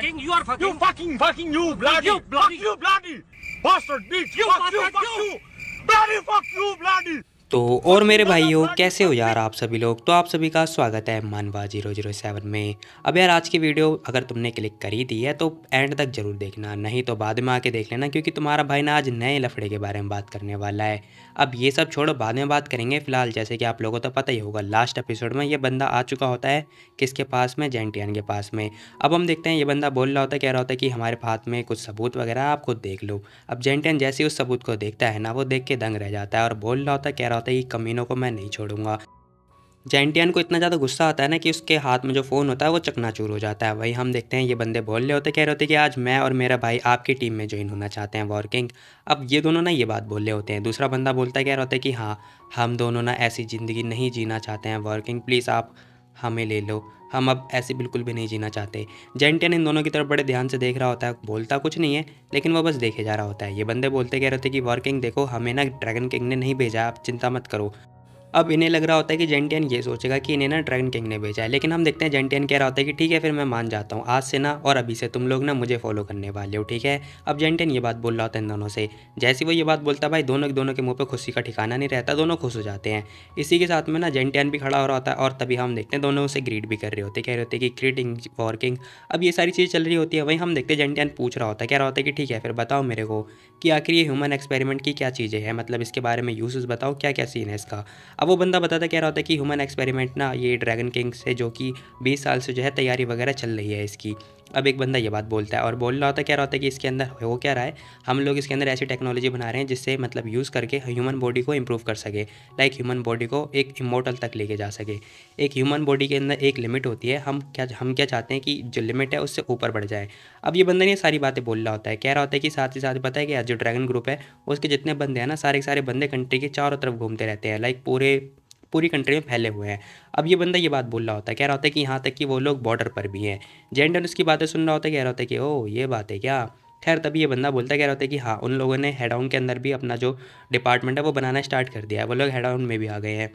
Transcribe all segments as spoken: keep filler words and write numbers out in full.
fucking, you are fucking. You fucking, fucking, you bloody. You bloody. Fuck you bloody. Bastard bitch. You fuck you, fuck you. Bloody fuck you bloody. तो और मेरे भाइयों कैसे हो यार आप सभी लोग। तो आप सभी का स्वागत है मानवा जीरो जीरो सेवन में। अब यार आज की वीडियो अगर तुमने क्लिक करी दी है तो एंड तक जरूर देखना, नहीं तो बाद में आके देख लेना, क्योंकि तुम्हारा भाई ना आज नए लफड़े के बारे में बात करने वाला है। अब ये सब छोड़ो, बाद में बात करेंगे। फिलहाल जैसे कि आप लोगों को तो पता ही होगा, लास्ट एपिसोड में ये बंदा आ चुका होता है किसके पास में, जेंटियन के पास में। अब हम देखते हैं ये बंदा बोल रहा होता है, कह रहा होता है कि हमारे हाथ में कुछ सबूत वगैरह आप खुद देख लो। अब जेंटियन जैसे उस सबूत को देखता है ना, वो देख के दंग रह जाता है और बोल रहा होता है, कह रहा होता है कि कमीनों को मैं नहीं छोड़ूंगा। जेंटियन को इतना ज़्यादा गुस्सा आता है ना कि उसके हाथ में जो फ़ोन होता है वो चकनाचूर हो जाता है। वही हम देखते हैं ये बंदे बोल रहे होते, कह रहे होते कि आज मैं और मेरा भाई आपकी टीम में ज्वाइन होना चाहते हैं वॉरकिंग। अब ये दोनों ना ये बात बोल रहे होते हैं। दूसरा बंदा बोलता है, कह रहा होता है कि हाँ हम दोनों ना ऐसी ज़िंदगी नहीं जीना चाहते हैं वॉरकिंग, प्लीज़ आप हमें ले लो, हम अब ऐसे बिल्कुल भी नहीं जीना चाहते। जेंटियन इन दोनों की तरफ बड़े ध्यान से देख रहा होता है, बोलता कुछ नहीं है लेकिन वो बस देखे जा रहा होता है। ये बंदे बोलते कह रहे थे कि वॉरकिंग देखो हमें ना ड्रैगन किंग ने नहीं भेजा, आप चिंता मत करो। अब इन्हें लग रहा होता है कि जेंटियन ये सोचेगा कि इन्हें ना ड्रैगन किंग ने भेजा है, लेकिन हम देखते हैं जेंटियन कह रहा होता है कि ठीक है फिर मैं मान जाता हूँ, आज से ना और अभी से तुम लोग ना मुझे फॉलो करने वाले हो, ठीक है। अब जेंटियन ये बात बोल रहा होता है इन दोनों से। जैसे वो ये बात बोलता भाई दोनों दोनों के मुँह पर खुशी का ठिकाना नहीं रहता, दोनों खुश हो जाते हैं। इसी के साथ में ना जेंटियन भी खड़ा हो रहा होता है और तभी हम देखते हैं दोनों उसे ग्रीड भी कर रहे होते, कह रहे होते कि ग्रीटिंग वॉरकिंग। अब ये सारी चीज़ चल रही होती है। वहीं हम देखते हैं जेंटियन पूछ रहा होता है, कह रहा होता है कि ठीक है फिर बताओ मेरे को कि आखिर ये ह्यूमन एक्सपेरिमेंट की क्या चीज़ें हैं, मतलब इसके बारे में यूज़ बताओ क्या क्या सीन है इसका। अब वो बंदा बताता कह रहा होता है कि ह्यूमन एक्सपेरिमेंट ना ये ड्रैगन किंग से जो कि बीस साल से जो है तैयारी वगैरह चल रही है इसकी। अब एक बंदा ये बात बोलता है और बोल रहा होता है, कह रहा होता है कि इसके अंदर हो क्या रहा है, हम लोग इसके अंदर ऐसी टेक्नोलॉजी बना रहे हैं जिससे मतलब यूज़ करके ह्यूमन बॉडी को इम्प्रूव कर सके, लाइक ह्यूमन बॉडी को एक इमोर्टल तक लेके जा सके। एक ह्यूमन बॉडी के अंदर एक लिमिट होती है, हम क्या हम क्या चाहते हैं कि जो लिमिट है उससे ऊपर बढ़ जाए। अब ये बंदा ये सारी बातें बोल रहा होता है, कह रहा होता है कि साथ ही साथ पता है कि जो ड्रैगन ग्रुप है उसके जितने बंदे हैं ना सारे सारे बंदे कंट्री के चारों तरफ घूमते रहते हैं, लाइक पूरे पूरी कंट्री में फैले हुए हैं। अब ये बंदा ये बात बोल रहा होता है, कह रहा होता है कि यहाँ तक कि वो लोग बॉर्डर पर भी हैं। जेंटियन उसकी बातें सुन रहा होता है, कह रहा होता है कि ओ ये बात है क्या। खैर तभी ये बंदा बोलता है, कह रहा होता है कि हाँ उन लोगों ने हेडाउन के अंदर भी अपना जो डिपार्टमेंट है वो बनाना स्टार्ट कर दिया है, वो लोग हेडाउन में भी आ गए हैं,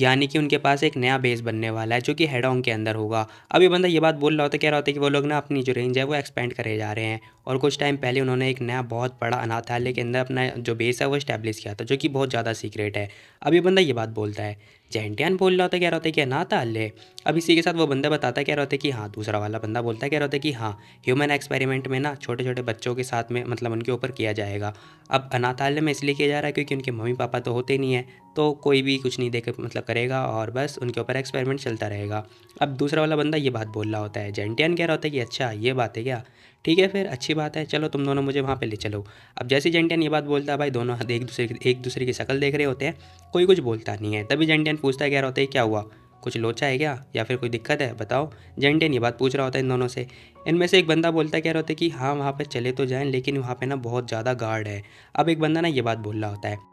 यानी कि उनके पास एक नया बेस बनने वाला है जो कि हेडोंग के अंदर होगा। अब ये बंदा ये बात बोल रहा होता है, कह रहा होता है कि वो लोग ना अपनी जो रेंज है वो एक्सपेंड करे जा रहे हैं और कुछ टाइम पहले उन्होंने एक नया बहुत बड़ा अनाथालय के अंदर अपना जो बेस है वो स्टैब्लिश किया था जो कि बहुत ज़्यादा सीक्रेट है। अब ये बंदा ये बात बोलता है। जेंटियन बोल रहा होता है, कह रहा होता है कि अनाथालय। अब इसी के साथ वो बंदा बताता है, कह रहा होता है कि हाँ दूसरा वाला बंदा बोलता है, कह रहा होता है कि हाँ ह्यूमन एक्सपेरिमेंट में ना छोटे छोटे बच्चों के साथ में मतलब उनके ऊपर किया जाएगा। अब अनाथालय में इसलिए किया जा रहा है क्योंकि उनके मम्मी पापा तो होते नहीं है, तो कोई भी कुछ नहीं देखे मतलब करेगा और बस उनके ऊपर एक्सपेरिमेंट चलता रहेगा। अब दूसरा वाला बंदा ये बात बोल रहा होता है। जेंटियन कह रहा होता है कि अच्छा ये बात है क्या, ठीक है फिर अच्छी बात है, चलो तुम दोनों मुझे वहाँ पे ले चलो। अब जैसे जेंटियन ये बात बोलता है भाई दोनों एक दूसरे एक दूसरे की शक्ल देख रहे होते हैं, कोई कुछ बोलता नहीं है। तभी जेंटियन पूछता है, कह रहा होता है क्या हुआ, कुछ लोचा है क्या या फिर कोई दिक्कत है बताओ। जेंटियन ये बात पूछ रहा होता है इन दोनों से। इनमें से एक बंदा बोलता है, कह रहा होता है कि हाँ वहाँ पर चले तो जाएँ लेकिन वहाँ पर ना बहुत ज़्यादा गार्ड है। अब एक बंदा ना ये बात बोल रहा होता है।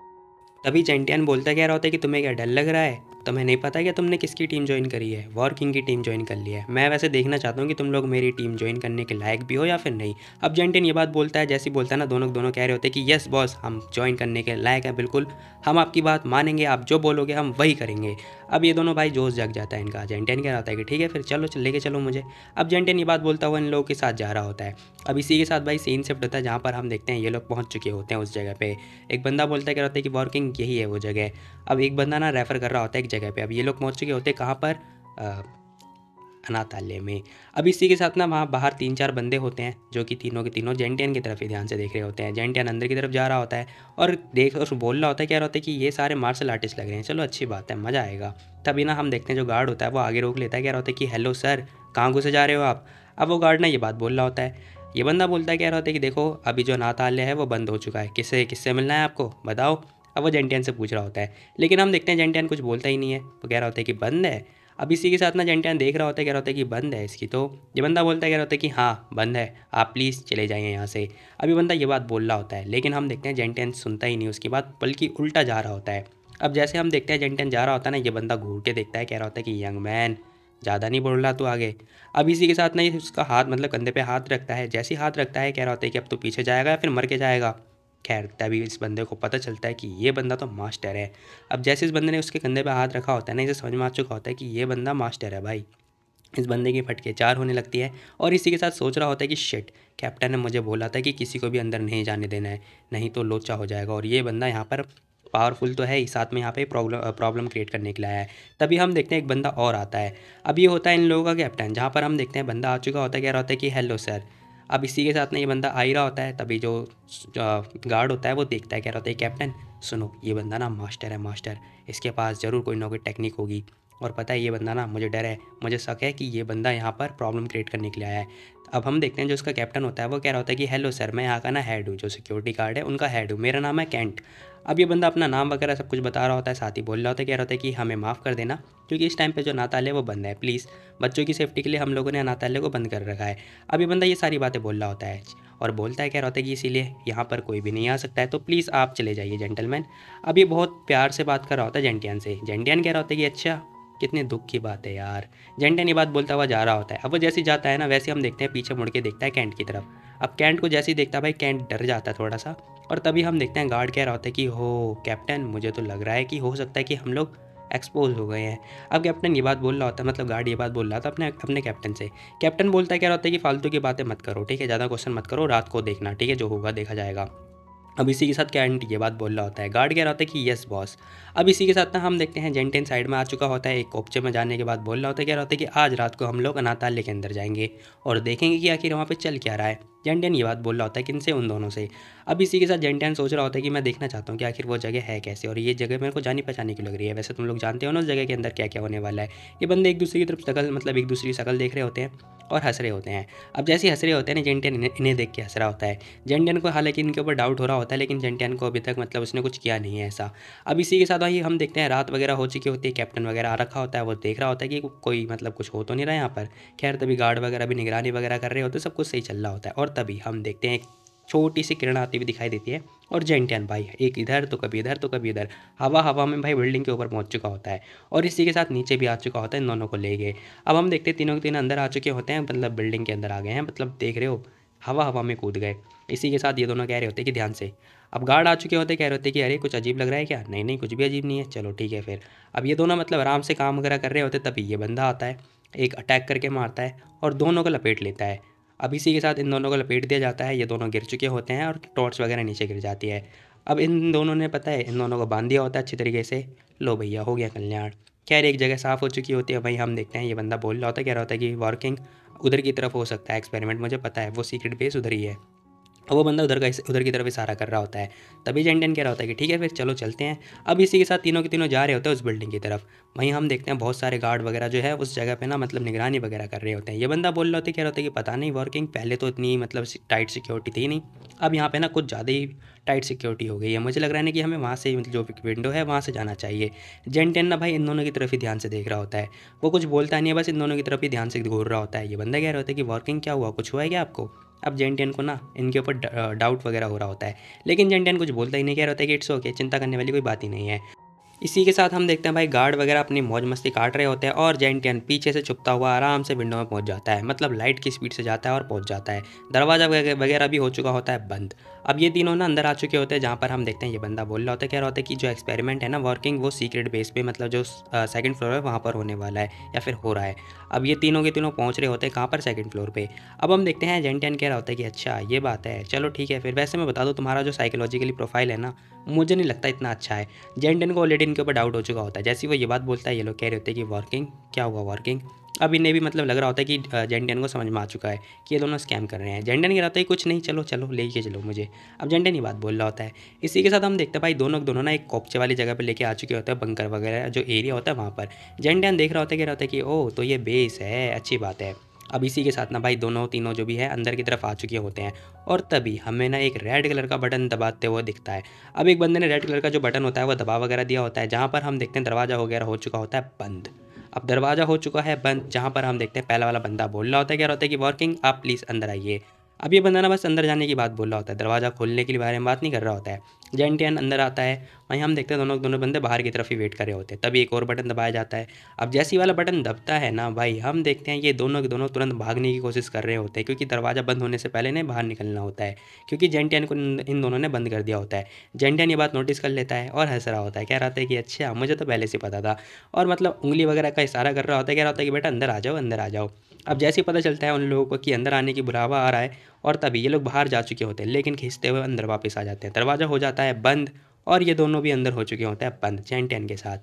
तभी जेंटियन बोलता कह रहा होता है कि तुम्हें क्या डर लग रहा है, तुम्हें नहीं पता कि तुमने किसकी टीम ज्वाइन करी है, वॉरकिंग की टीम ज्वाइन कर ली है। मैं वैसे देखना चाहता हूँ कि तुम लोग मेरी टीम ज्वाइन करने के लायक भी हो या फिर नहीं। अब जेंटियन ये बात बोलता है, जैसे बोलता है ना दोनों दोनों कह रहे होते हैं कि यस बॉस हम ज्वाइन करने के लायक है, बिल्कुल हम आपकी बात मानेंगे, आप जो बोलोगे हम वही करेंगे। अब ये दोनों भाई जोश जग जाता है इनका। जेंटियन कह रहा होता है कि ठीक है फिर चलो लेके चलो मुझे। अब जेंटियन ये बात बोलता हुआ इन लोगों के साथ जा रहा होता है। अब इसी के साथ भाई सीन शिफ्ट होता है जहाँ पर हम देखते हैं ये लोग पहुँच चुके होते हैं उस जगह पर। एक बंदा बोलता कह रहा होता है कि वॉरकिंग यही है वो जगह। अब एक बंदा ना रेफर कर रहा होता है एक जगह पे। अब ये लोग पहुंच चुके होते कहाँ पर, अनाथालय में। अब इसी के साथ ना वहाँ बाहर तीन चार बंदे होते हैं जो कि तीनों के तीनों जेंटियन की तरफ ही ध्यान से देख रहे होते हैं। जेंटियन अंदर की तरफ जा रहा होता है और देख और बोल रहा होता है, कह रहा होता है कि ये सारे मार्शल आर्टिस्ट लग रहे हैं, चलो अच्छी बात है मज़ा आएगा। तभी ना हम देखते हैं जो गार्ड होता है वो आगे रोक लेता है, कह रहा होता है कि हेलो सर कहाँ घुसे जा रहे हो आप। अब वो गार्ड ना ये बात बोल रहा होता है। ये बंदा बोलता है, कह रहा होता है कि देखो अभी जो अनाथालय है वो बंद हो चुका है, किससे किससे मिलना है आपको बताओ। अब वो जेंटियन से पूछ रहा होता है लेकिन हम देखते हैं जेंटियन कुछ बोलता ही नहीं है, वो कह रहा होता है कि बंद है। अब इसी के साथ ना जेंटियन देख रहा होता है, कह रहा होता है कि बंद है इसकी तो। ये बंदा बोलता है, कह रहा होता है कि हाँ बंद है, आप प्लीज़ चले जाइए यहाँ से। अब ये बंदा ये बात बोल रहा होता है लेकिन हम देखते हैं जेंटियन सुनता ही नहीं उसकी बात, बल्कि उल्टा जा रहा होता है। अब जैसे हम देखते हैं जेंटियन जा रहा होता है ना, ये बंदा घूर के देखता है, कह रहा होता है कि यंग मैन ज़्यादा नहीं बोल रहा तो आगे। अब इसी के साथ ना उसका हाथ मतलब कंधे पर हाथ रखता है, जैसे हाथ रखता है कह रहा होता है कि अब तो पीछे जाएगा फिर मर के जाएगा। खैर तभी इस बंदे को पता चलता है कि ये बंदा तो मास्टर है। अब जैसे इस बंदे ने उसके कंधे पे हाथ रखा होता है ना, इसे समझ में आ चुका होता है कि ये बंदा मास्टर है भाई। इस बंदे की फटके चार होने लगती है और इसी के साथ सोच रहा होता है कि शिट, कैप्टन ने मुझे बोला था कि किसी को भी अंदर नहीं जाने देना है, नहीं तो लोचा हो जाएगा। और ये बंदा यहाँ पर पावरफुल तो है ही, साथ में यहाँ पे प्रॉब्लम प्रॉब्लम क्रिएट करने के लिए आया है। तभी हम देखते हैं एक बंदा और आता है। अब ये होता है इन लोगों का कैप्टन, जहाँ पर हम देखते हैं बंदा आ चुका होता है, कह रहा होता है कि हेलो सर। अब इसी के साथ में ये बंदा आ ही रहा होता है, तभी जो गार्ड होता है वो देखता है, कह रहा होता है कैप्टन सुनो, ये बंदा ना मास्टर है, मास्टर, इसके पास ज़रूर कोई ना कोई टेक्निक होगी, और पता है ये बंदा ना, मुझे डर है, मुझे शक है कि ये बंदा यहाँ पर प्रॉब्लम क्रिएट करने के लिए आया है। अब हम देखते हैं जो उसका कैप्टन होता है वो कह रहा होता है कि हेलो सर, मैं यहाँ का ना हेड हूँ, जो सिक्योरिटी गार्ड है उनका हेड हूँ, मेरा नाम है कैंट। अब ये बंदा अपना नाम वगैरह सब कुछ बता रहा होता है, साथ ही बोल रहा होता है, कह रहा होता है कि हमें माफ़ कर देना, क्योंकि इस टाइम पे जो अनाथालय वो बंद है, प्लीज़ बच्चों की सेफ्टी के लिए हम लोगों ने अनाथालय को बंद कर रखा है। अब ये बंदा ये सारी बातें बोल रहा होता है और बोलता है, कह रहा होता है कि इसीलिए यहाँ पर कोई भी नहीं आ सकता है, तो प्लीज़ आप चले जाइए जेंटलमैन। अब ये बहुत प्यार से बात कर रहा होता है जेंटियन से। जेंटियन कह रहा होता है कि अच्छा, कितने दुख की बात है यार। जेंटियन ये बात बोलता हुआ जा रहा होता है। अब वो जैसे जाता है ना, वैसे हम देखते हैं पीछे मुड़ के देखता है कैंट की तरफ। अब कैंट को जैसे ही देखता है, भाई कैंट डर जाता है थोड़ा सा, और तभी हम देखते हैं गार्ड कह रहा होता है कि हो कैप्टन, मुझे तो लग रहा है कि हो सकता है कि हम लोग एक्सपोज हो गए हैं। अब कैप्टन ये बात बोल रहा होता है, मतलब गार्ड ये बात बोल रहा था अपने अपने कैप्टन से। कैप्टन बोलता है, कह रहा होता है कि फालतू की बातें मत करो, ठीक है, ज़्यादा क्वेश्चन मत करो, रात को देखना, ठीक है, जो होगा देखा जाएगा। अब इसी के साथ कैंट ये बात बोल रहा होता है। गार्ड कह रहा होता है कि यस बॉस। अब इसी के साथ ना हम देखते हैं जेंटियन साइड में आ चुका होता है, एक कोपचे में जाने के बाद बोल रहा होता है, कह रहा होता है कि आज रात को हम लोग अनाथालय के अंदर जाएंगे और देखेंगे कि आखिर वहाँ पे चल क्या रहा है। जेंटियन ये बात बोल रहा होता है किनसे, उन दोनों से। अब इसी के साथ जेंटियन सोच रहा होता है कि मैं देखना चाहता हूँ कि आखिर वो जगह है कैसे, और ये जगह मेरे को जानी पहचानी की लग रही है, वैसे तुम लोग जानते हो ना उस जगह के अंदर क्या क्या होने वाला है। ये बंदे एक दूसरे की तरफ शकल, मतलब एक दूसरी शकल देख रहे होते हैं और हंस रहे होते हैं। अब जैसे ही हंस रहे होते हैं ना, जेंटियन इन्हें देख के हंस रहा होता है। जेंटियन को हालांकि इनके ऊपर डाउट हो रहा होता है, लेकिन जेंटियन को अभी तक मतलब उसने कुछ किया नहीं है ऐसा। अब इसी के साथ वही हम देखते हैं रात वगैरह हो चुकी होती है, कैप्टन वगैरह आ रखा होता है, वो देख रहा होता है कि कोई मतलब कुछ हो तो नहीं रहा यहाँ पर। खैर तभी गार्ड वगैरह भी निगरानी वगैरह कर रहे होते हैं, सब कुछ सही चल रहा होता है। और तभी हम देखते हैं एक छोटी सी किरण आती हुई दिखाई देती है, और जेंटियन भाई एक इधर तो कभी इधर तो कभी इधर, हवा हवा में भाई बिल्डिंग के ऊपर पहुंच चुका होता है, और इसी के साथ नीचे भी आ चुका होता है इन दोनों को ले गए। अब हम देखते हैं तीनों के तीन अंदर आ चुके होते हैं, मतलब बिल्डिंग के अंदर आ गए हैं, मतलब देख रहे हो हवा हवा में कूद गए। इसी के साथ ये दोनों कह रहे होते हैं कि ध्यान से। अब गार्ड आ चुके होते, कह रहे होते कि अरे कुछ अजीब लग रहा है क्या? नहीं नहीं कुछ भी अजीब नहीं है, चलो ठीक है फिर। अब ये दोनों मतलब आराम से काम वगैरह कर रहे होते, तभी ये बंदा आता है, एक अटैक करके मारता है और दोनों को लपेट लेता है। अब इसी के साथ इन दोनों को लपेट दिया जाता है, ये दोनों गिर चुके होते हैं और टॉर्च वगैरह नीचे गिर जाती है। अब इन दोनों ने पता है इन दोनों को बांध दिया होता है अच्छी तरीके से। लो भैया हो गया कल्याण। खैर एक जगह साफ़ हो चुकी होती है। वहीं हम देखते हैं ये बंदा बोल रहा होता है, कह रहा होता है कि वर्किंग उधर की तरफ हो सकता है एक्सपेरिमेंट, मुझे पता है वो सीक्रेट बेस उधर ही है। और वो बंदा उधर का उधर की तरफ इशारा कर रहा होता है। तभी जेंटियन कह रहा होता है कि ठीक है फिर चलो चलते हैं। अब इसी के साथ तीनों के तीनों जा रहे होते हैं उस बिल्डिंग की तरफ। वहीं हम देखते हैं बहुत सारे गार्ड वगैरह जो है उस जगह पे ना मतलब निगरानी वगैरह कर रहे होते हैं। ये बंदा बोल रहा होता है, कह रहा होता है कि पता नहीं वर्किंग पहले तो इतनी मतलब टाइट सिक्योरिटी थी नहीं, अब यहाँ पे ना कुछ ज़्यादा ही टाइट सिक्योरिटी हो गई है, मुझे लग रहा है ना कि हमें वहाँ से मतलब जो विंडो है वहाँ से जाना चाहिए। जेंटियन ना भाई इन दोनों की तरफ ही ध्यान से देख रहा होता है, वो कुछ बोलता नहीं है, बस इन दोनों की तरफ ही ध्यान से घूर रहा होता है। ये बंदा कह रहा होता है कि वर्किंग क्या हुआ, कुछ हुआ है क्या आपको? अब जेंटियन को ना इनके ऊपर डाउट वगैरह हो रहा होता है, लेकिन जेंटियन कुछ बोलता ही नहीं, कह रहा होता है कि इट्स ओके, चिंता करने वाली कोई बात ही नहीं है। इसी के साथ हम देखते हैं भाई गार्ड वगैरह अपनी मौज मस्ती काट रहे होते हैं, और जेंटियन पीछे से छुपता हुआ आराम से विंडो में पहुंच जाता है, मतलब लाइट की स्पीड से जाता है और पहुंच जाता है। दरवाज़ा वगैरह भी हो चुका होता है बंद। अब ये तीनों ना अंदर आ चुके होते हैं, जहाँ पर हम देखते हैं ये बंदा बोल रहा होता है, कह रहा होता है कि जो एक्सपेरिमेंट है ना वर्किंग वो सीक्रेट बेस पे मतलब जो सेकंड फ्लोर है वहाँ पर होने वाला है या फिर हो रहा है। अब ये तीनों के तीनों पहुँच रहे होते हैं कहाँ पर, सेकंड फ्लोर पे। अब हम देखते हैं जेंटियन कह रहा होता है कि अच्छा ये बात है, चलो ठीक है फिर। वैसे मैं बता दूँ, तुम्हारा जो साइकोलॉजिकली प्रोफाइल है ना मुझे नहीं लगता इतना अच्छा है। जेंटियन को ऑलरेडी इनके ऊपर डाउट हो चुका होता है। जैसे वो ये बात बोलता है ये लोग कह रहे होते हैं कि वर्किंग क्या हुआ वर्किंग। अब इन्हें भी मतलब लग रहा होता है कि जेंटियन को समझ में आ चुका है कि ये दोनों स्कैम कर रहे हैं। जेंटियन कह रहा होता है कुछ नहीं, चलो चलो ले के चलो मुझे। अब जेंटियन ये बात बोल रहा होता है। इसी के साथ हम देखते हैं भाई दोनों दोनों ना एक कोपचे वाली जगह पे लेके आ चुके होते हैं, बंकर वगैरह जो एरिया होता है वहाँ पर। जेंटियन देख रहा होता है, कह रहा होता है कि ओ तो ये बेस है, अच्छी बात है। अब इसी के साथ ना भाई दोनों तीनों जो भी है अंदर की तरफ आ चुके होते हैं, और तभी हमें ना एक रेड कलर का बटन दबाते हुआ दिखता है। अब एक बंदे ने रेड कलर का जो बटन होता है वो दबा वगैरह दिया होता है, जहाँ पर हम देखते हैं दरवाज़ा वगैरह हो चुका होता है बंद। अब दरवाज़ा हो चुका है बंद, जहाँ पर हम देखते हैं पहला वाला बंदा बोल रहा होता है, कह रहा होता है कि वर्किंग आप प्लीज़ अंदर आइए। अब ये बंदा ना बस अंदर जाने की बात बोल रहा होता है, दरवाज़ा खोलने के बारे में बात नहीं कर रहा होता है। जेंटियन अंदर आता है, वहीं हम देखते हैं दोनों दोनों बंदे बाहर की तरफ ही वेट कर रहे होते हैं। तभी एक और बटन दबाया जाता है। अब जैसे ही वाला बटन दबता है ना भाई, हम देखते हैं ये दोनों के दोनों तुरंत भागने की कोशिश कर रहे होते हैं, क्योंकि दरवाज़ा बंद होने से पहले इन्हें बाहर निकलना होता है, क्योंकि जेंटियन को इन दोनों ने बंद कर दिया होता है। जेंटियन ये बात नोटिस कर लेता है और हंस रहा होता है, कह रहा है कि अच्छा मुझे तो पहले से पता था, और मतलब उंगली वगैरह का इशारा कर रहा होता है, कह रहा होता है कि बेटा अंदर आ जाओ अंदर आ जाओ। अब जैसे ही पता चलता है उन लोगों को कि अंदर आने की बुलावा आ रहा है, और तभी ये लोग बाहर जा चुके होते हैं, लेकिन खींचते हुए अंदर वापस आ जाते हैं। दरवाज़ा हो जाता है बंद और ये दोनों भी अंदर हो चुके होते हैं बंद जेंटियन के साथ।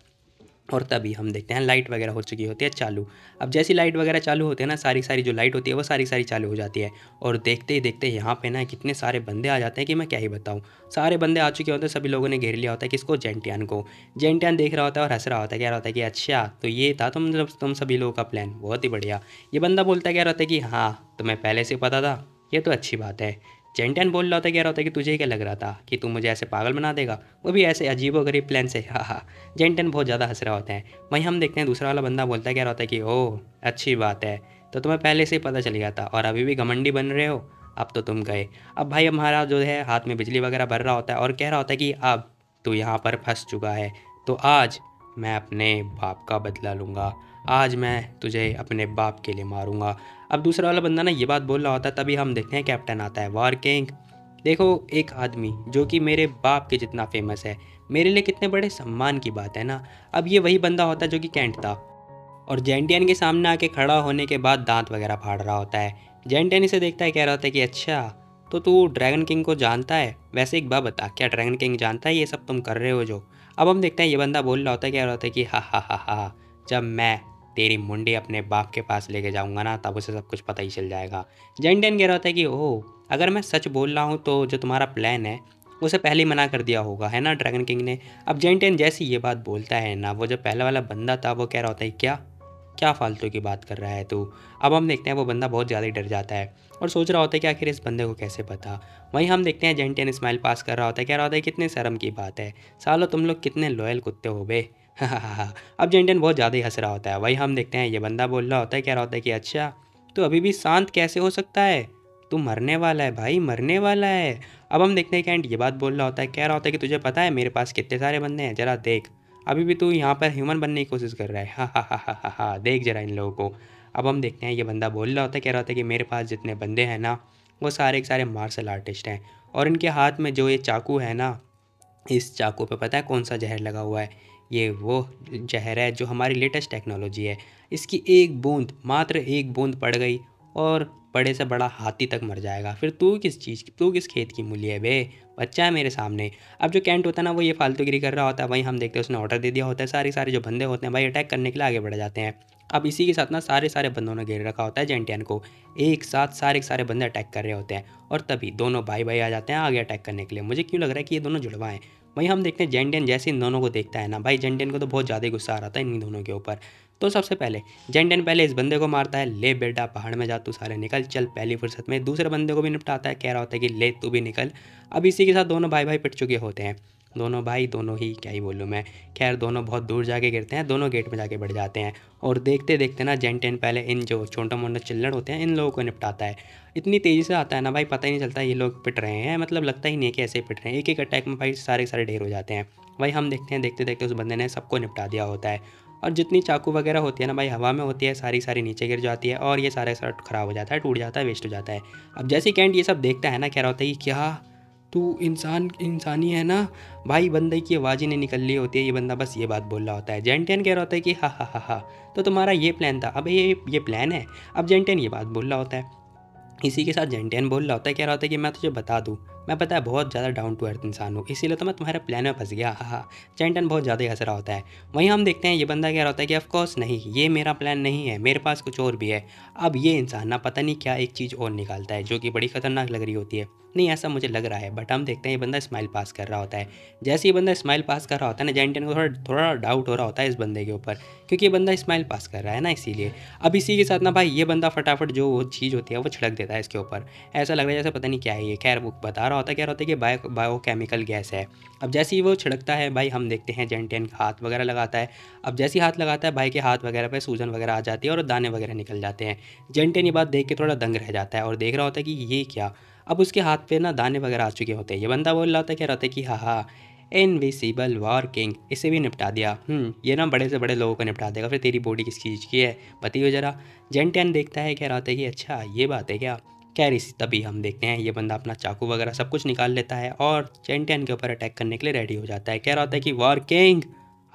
और तभी हम देखते हैं लाइट वगैरह हो चुकी होती है चालू। अब जैसी लाइट वगैरह चालू होती है ना, सारी सारी जो लाइट होती है वो सारी सारी चालू हो जाती है। और देखते ही देखते यहाँ पे ना कितने सारे बंदे आ जाते हैं कि मैं क्या ही बताऊँ। सारे बंदे आ चुके होते हैं, सभी लोगों ने घेर लिया होता है किसको, जेंटियन को। जेंटियन देख रहा होता है और हंस रहा होता है, कह रहा होता है कि अच्छा तो ये था तुम तुम सभी लोगों का प्लान, बहुत ही बढ़िया। ये बंदा बोलता है, कह रहा होता है कि हाँ तो मैं पहले से पता था, ये तो अच्छी बात है। जेंटियन बोल रहा होता है, कह रहा होता है कि तुझे क्या लग रहा था कि तू मुझे ऐसे पागल बना देगा, वो भी ऐसे अजीबोगरीब प्लान से, हा हा। जेंटियन बहुत ज़्यादा हंस रहा होता है। वहीं हम देखते हैं दूसरा वाला बंदा बोलता है, कह रहा होता है कि ओह अच्छी बात है, तो तुम्हें पहले से ही पता चल गया था और अभी भी घमंडी बन रहे हो, अब तो तुम गए। अब भाई हमारा जो है हाथ में बिजली वगैरह भर रहा होता है और कह रहा होता है कि अब तू यहाँ पर फंस चुका है, तो आज मैं अपने बाप का बदला लूँगा, आज मैं तुझे अपने बाप के लिए मारूंगा। अब दूसरा वाला बंदा ना ये बात बोल रहा होता है, तभी हम देखते हैं कैप्टन आता है, वॉर किंग। देखो एक आदमी जो कि मेरे बाप के जितना फेमस है, मेरे लिए कितने बड़े सम्मान की बात है ना। अब ये वही बंदा होता है जो कि कैंट था, और जेंटियन के सामने आके खड़ा होने के बाद दांत वगैरह फाड़ रहा होता है। जेंटियन इसे देखता है, कह रहा होता है कि अच्छा तो तू ड्रैगन किंग को जानता है, वैसे एक बात बता क्या ड्रैगन किंग जानता है ये सब तुम कर रहे हो जो। अब हम देखते हैं ये बंदा बोल रहा होता है, कह रहा होता है कि हा हा हा हा जब मैं तेरी मुंडी अपने बाप के पास लेके जाऊंगा ना, तब उसे सब कुछ पता ही चल जाएगा। जेंटियन कह रहा होता है कि ओह अगर मैं सच बोल रहा हूँ तो जो तुम्हारा प्लान है उसे पहले ही मना कर दिया होगा है ना ड्रैगन किंग ने। अब जेंटियन जैसी ये बात बोलता है ना, वो जो पहला वाला बंदा था वो कह रहा होता है क्या क्या फालतू की बात कर रहा है तू। अब हम देखते हैं वो बंदा बहुत ज़्यादा डर जाता है और सोच रहा होता है कि आखिर इस बंदे को कैसे पता। वहीं हम देखते हैं जेंटियन स्माइल पास कर रहा होता है, कह रहा होता है कितने शर्म की बात है, सालों तुम लोग कितने लॉयल कुत्ते हो बे। अब जेंटियन बहुत ज़्यादा ही हंस रहा होता है। वही हम देखते हैं ये बंदा बोल रहा होता है, कह रहा होता है कि अच्छा तो अभी भी शांत कैसे हो सकता है, तू मरने वाला है भाई, मरने वाला है। अब हम देखते हैं कैंट ये बात बोल रहा होता है, कह रहा होता है कि तुझे पता है मेरे पास कितने सारे बंदे हैं, जरा देख अभी भी तू यहाँ पर ह्यूमन बनने की कोशिश कर रहा है, हा हा हा हा हा देख जरा इन लोगों को। अब हम देखते हैं ये बंदा बोल रहा होता है, कह रहा होता है कि मेरे पास जितने बंदे हैं ना वो सारे के सारे मार्शल आर्टिस्ट हैं, और इनके हाथ में जो ये चाकू है ना, इस चाकू पे पता है कौन सा जहर लगा हुआ है, ये वो जहर है जो हमारी लेटेस्ट टेक्नोलॉजी है। इसकी एक बूंद, मात्र एक बूंद पड़ गई और बड़े से बड़ा हाथी तक मर जाएगा, फिर तू किस चीज़ की, तू किस खेत की मूली है बे, बच्चा है मेरे सामने। अब जो कैंट होता है ना वो ये फालतूगिरी कर रहा होता है। वहीं हम देखते हैं उसने ऑर्डर दे दिया होता है, सारे सारे जो बंदे होते हैं भाई अटैक करने के लिए आगे बढ़ जाते हैं। अब इसी के साथ ना सारे सारे बंदों ने घेर रखा होता है जेंटियन को, एक साथ सारे सारे बंदे अटैक कर रहे होते हैं, और तभी दोनों भाई भाई आ जाते हैं आगे अटैक करने के लिए। मुझे क्यों लग रहा है कि ये दोनों जुड़वा हैं। वहीं हम देखते हैं जेंटियन जैसे इन दोनों को देखता है ना भाई, जेंटियन को तो बहुत ज़्यादा गुस्सा आ रहा था इन दोनों के ऊपर। तो सबसे पहले जेंटियन पहले इस बंदे को मारता है, ले बेटा पहाड़ में जा तू, सारे निकल चल पहली फुर्सत में। दूसरे बंदे को भी निपटाता है, कह रहा होता है कि ले तू भी निकल। अब इसी के साथ दोनों भाई भाई पिट चुके होते हैं, दोनों भाई दोनों ही क्या ही बोलूँ मैं, खैर दोनों बहुत दूर जाके गिरते हैं, दोनों गेट में जाके बढ़ जाते हैं। और देखते देखते ना जेंटियन पहले इन जो छोटा मोटा चिल्लड़ होते हैं इन लोगों को निपटाता है। इतनी तेज़ी से आता है ना भाई, पता ही नहीं चलता ये लोग पिट रहे हैं, मतलब लगता ही नहीं है कि ऐसे पिट रहे हैं। एक एक अटैक में भाई सारे सारे ढेर हो जाते हैं। भाई हम देखते हैं देखते देखते उस बंदे ने सबको निपटा दिया होता है, और जितनी चाकू वगैरह होती है ना भाई हवा में होती है, सारी सारी नीचे गिर जाती है, और ये सारा सारा ख़राब हो जाता है, टूट जाता है, वेस्ट हो जाता है। अब जैसे कैंट ये सब देखता है ना, कह रहा होता है कि क्या तू इंसान इंसानी है ना भाई, बंदे की आवाज़ ही नहीं निकल रही होती है, ये बंदा बस ये बात बोल रहा होता है। जेंटियन कह रहा होता है कि हा हा हा हा तो तुम्हारा ये प्लान था, अब ये ये प्लान है। अब जेंटियन ये बात बोल रहा होता है, इसी के साथ जेंटियन बोल रहा होता है, कह रहा होता है कि मैं तुझे बता दूँ, मैं पता है बहुत ज़्यादा डाउन टू अर्थ इंसान हूँ, इसीलिए तो मैं तुम्हारे प्लान में फंस गया, हा हा। जेंटियन बहुत ज़्यादा हंस रहा होता है। वहीं हम देखते हैं ये बंदा कह रहा होता है कि ऑफकोर्स नहीं, ये मेरा प्लान नहीं है, मेरे पास कुछ और भी है। अब ये इंसान ना पता नहीं क्या एक चीज़ और निकालता है जो कि बड़ी ख़तरनाक लग रही होती है, नहीं ऐसा मुझे लग रहा है। बट हम देखते हैं ये बंदा स्माइल पास कर रहा होता है। जैसे ये बंदा स्माइल पास कर रहा होता है ना, जेंटियन को थोड़ा थोड़ा डाउट हो रहा होता है इस बंदे के ऊपर, क्योंकि ये बंदा स्माइल पास कर रहा है ना इसीलिए। अब इसी के साथ ना भाई ये बंदा फटाफट जो वो चीज़ होती है वो छिड़क देता है इसके ऊपर, ऐसा लग रहा है जैसे पता नहीं क्या है ये। खैर वो बता रहा होता है, कह रहा होता है कि बायो बायोकेमिकल गैस है। अब जैसे ही वो छिड़कता है भाई, हम देखते हैं जेंटियन हाथ वगैरह लगाता है। अब जैसे ही हाथ लगाता है भाई के हाथ वगैरह पर सूजन वगैरह आ जाती है और दाने वगैरह निकल जाते हैं। जेंटियन ये बात देख के थोड़ा दंग रह जाता है और देख रहा होता है कि ये क्या। अब उसके हाथ पे ना दाने वगैरह आ चुके होते हैं। ये बंदा बोल रहा था क्या रहता है कि हाँ हाँ इनविजिबल वॉर किंग, इसे भी निपटा दिया। हम्म ये ना बड़े से बड़े लोगों को निपटा देगा, फिर तेरी बॉडी किस चीज़ की है बताइए जरा। जेंटियन देखता है क्या रहता है कि अच्छा ये बात है क्या। खैर इसी तभी हम देखते हैं ये बंदा अपना चाकू वगैरह सब कुछ निकाल लेता है और जेंटियन के ऊपर अटैक करने के लिए रेडी हो जाता है। कह रहा होता है कि वॉर किंग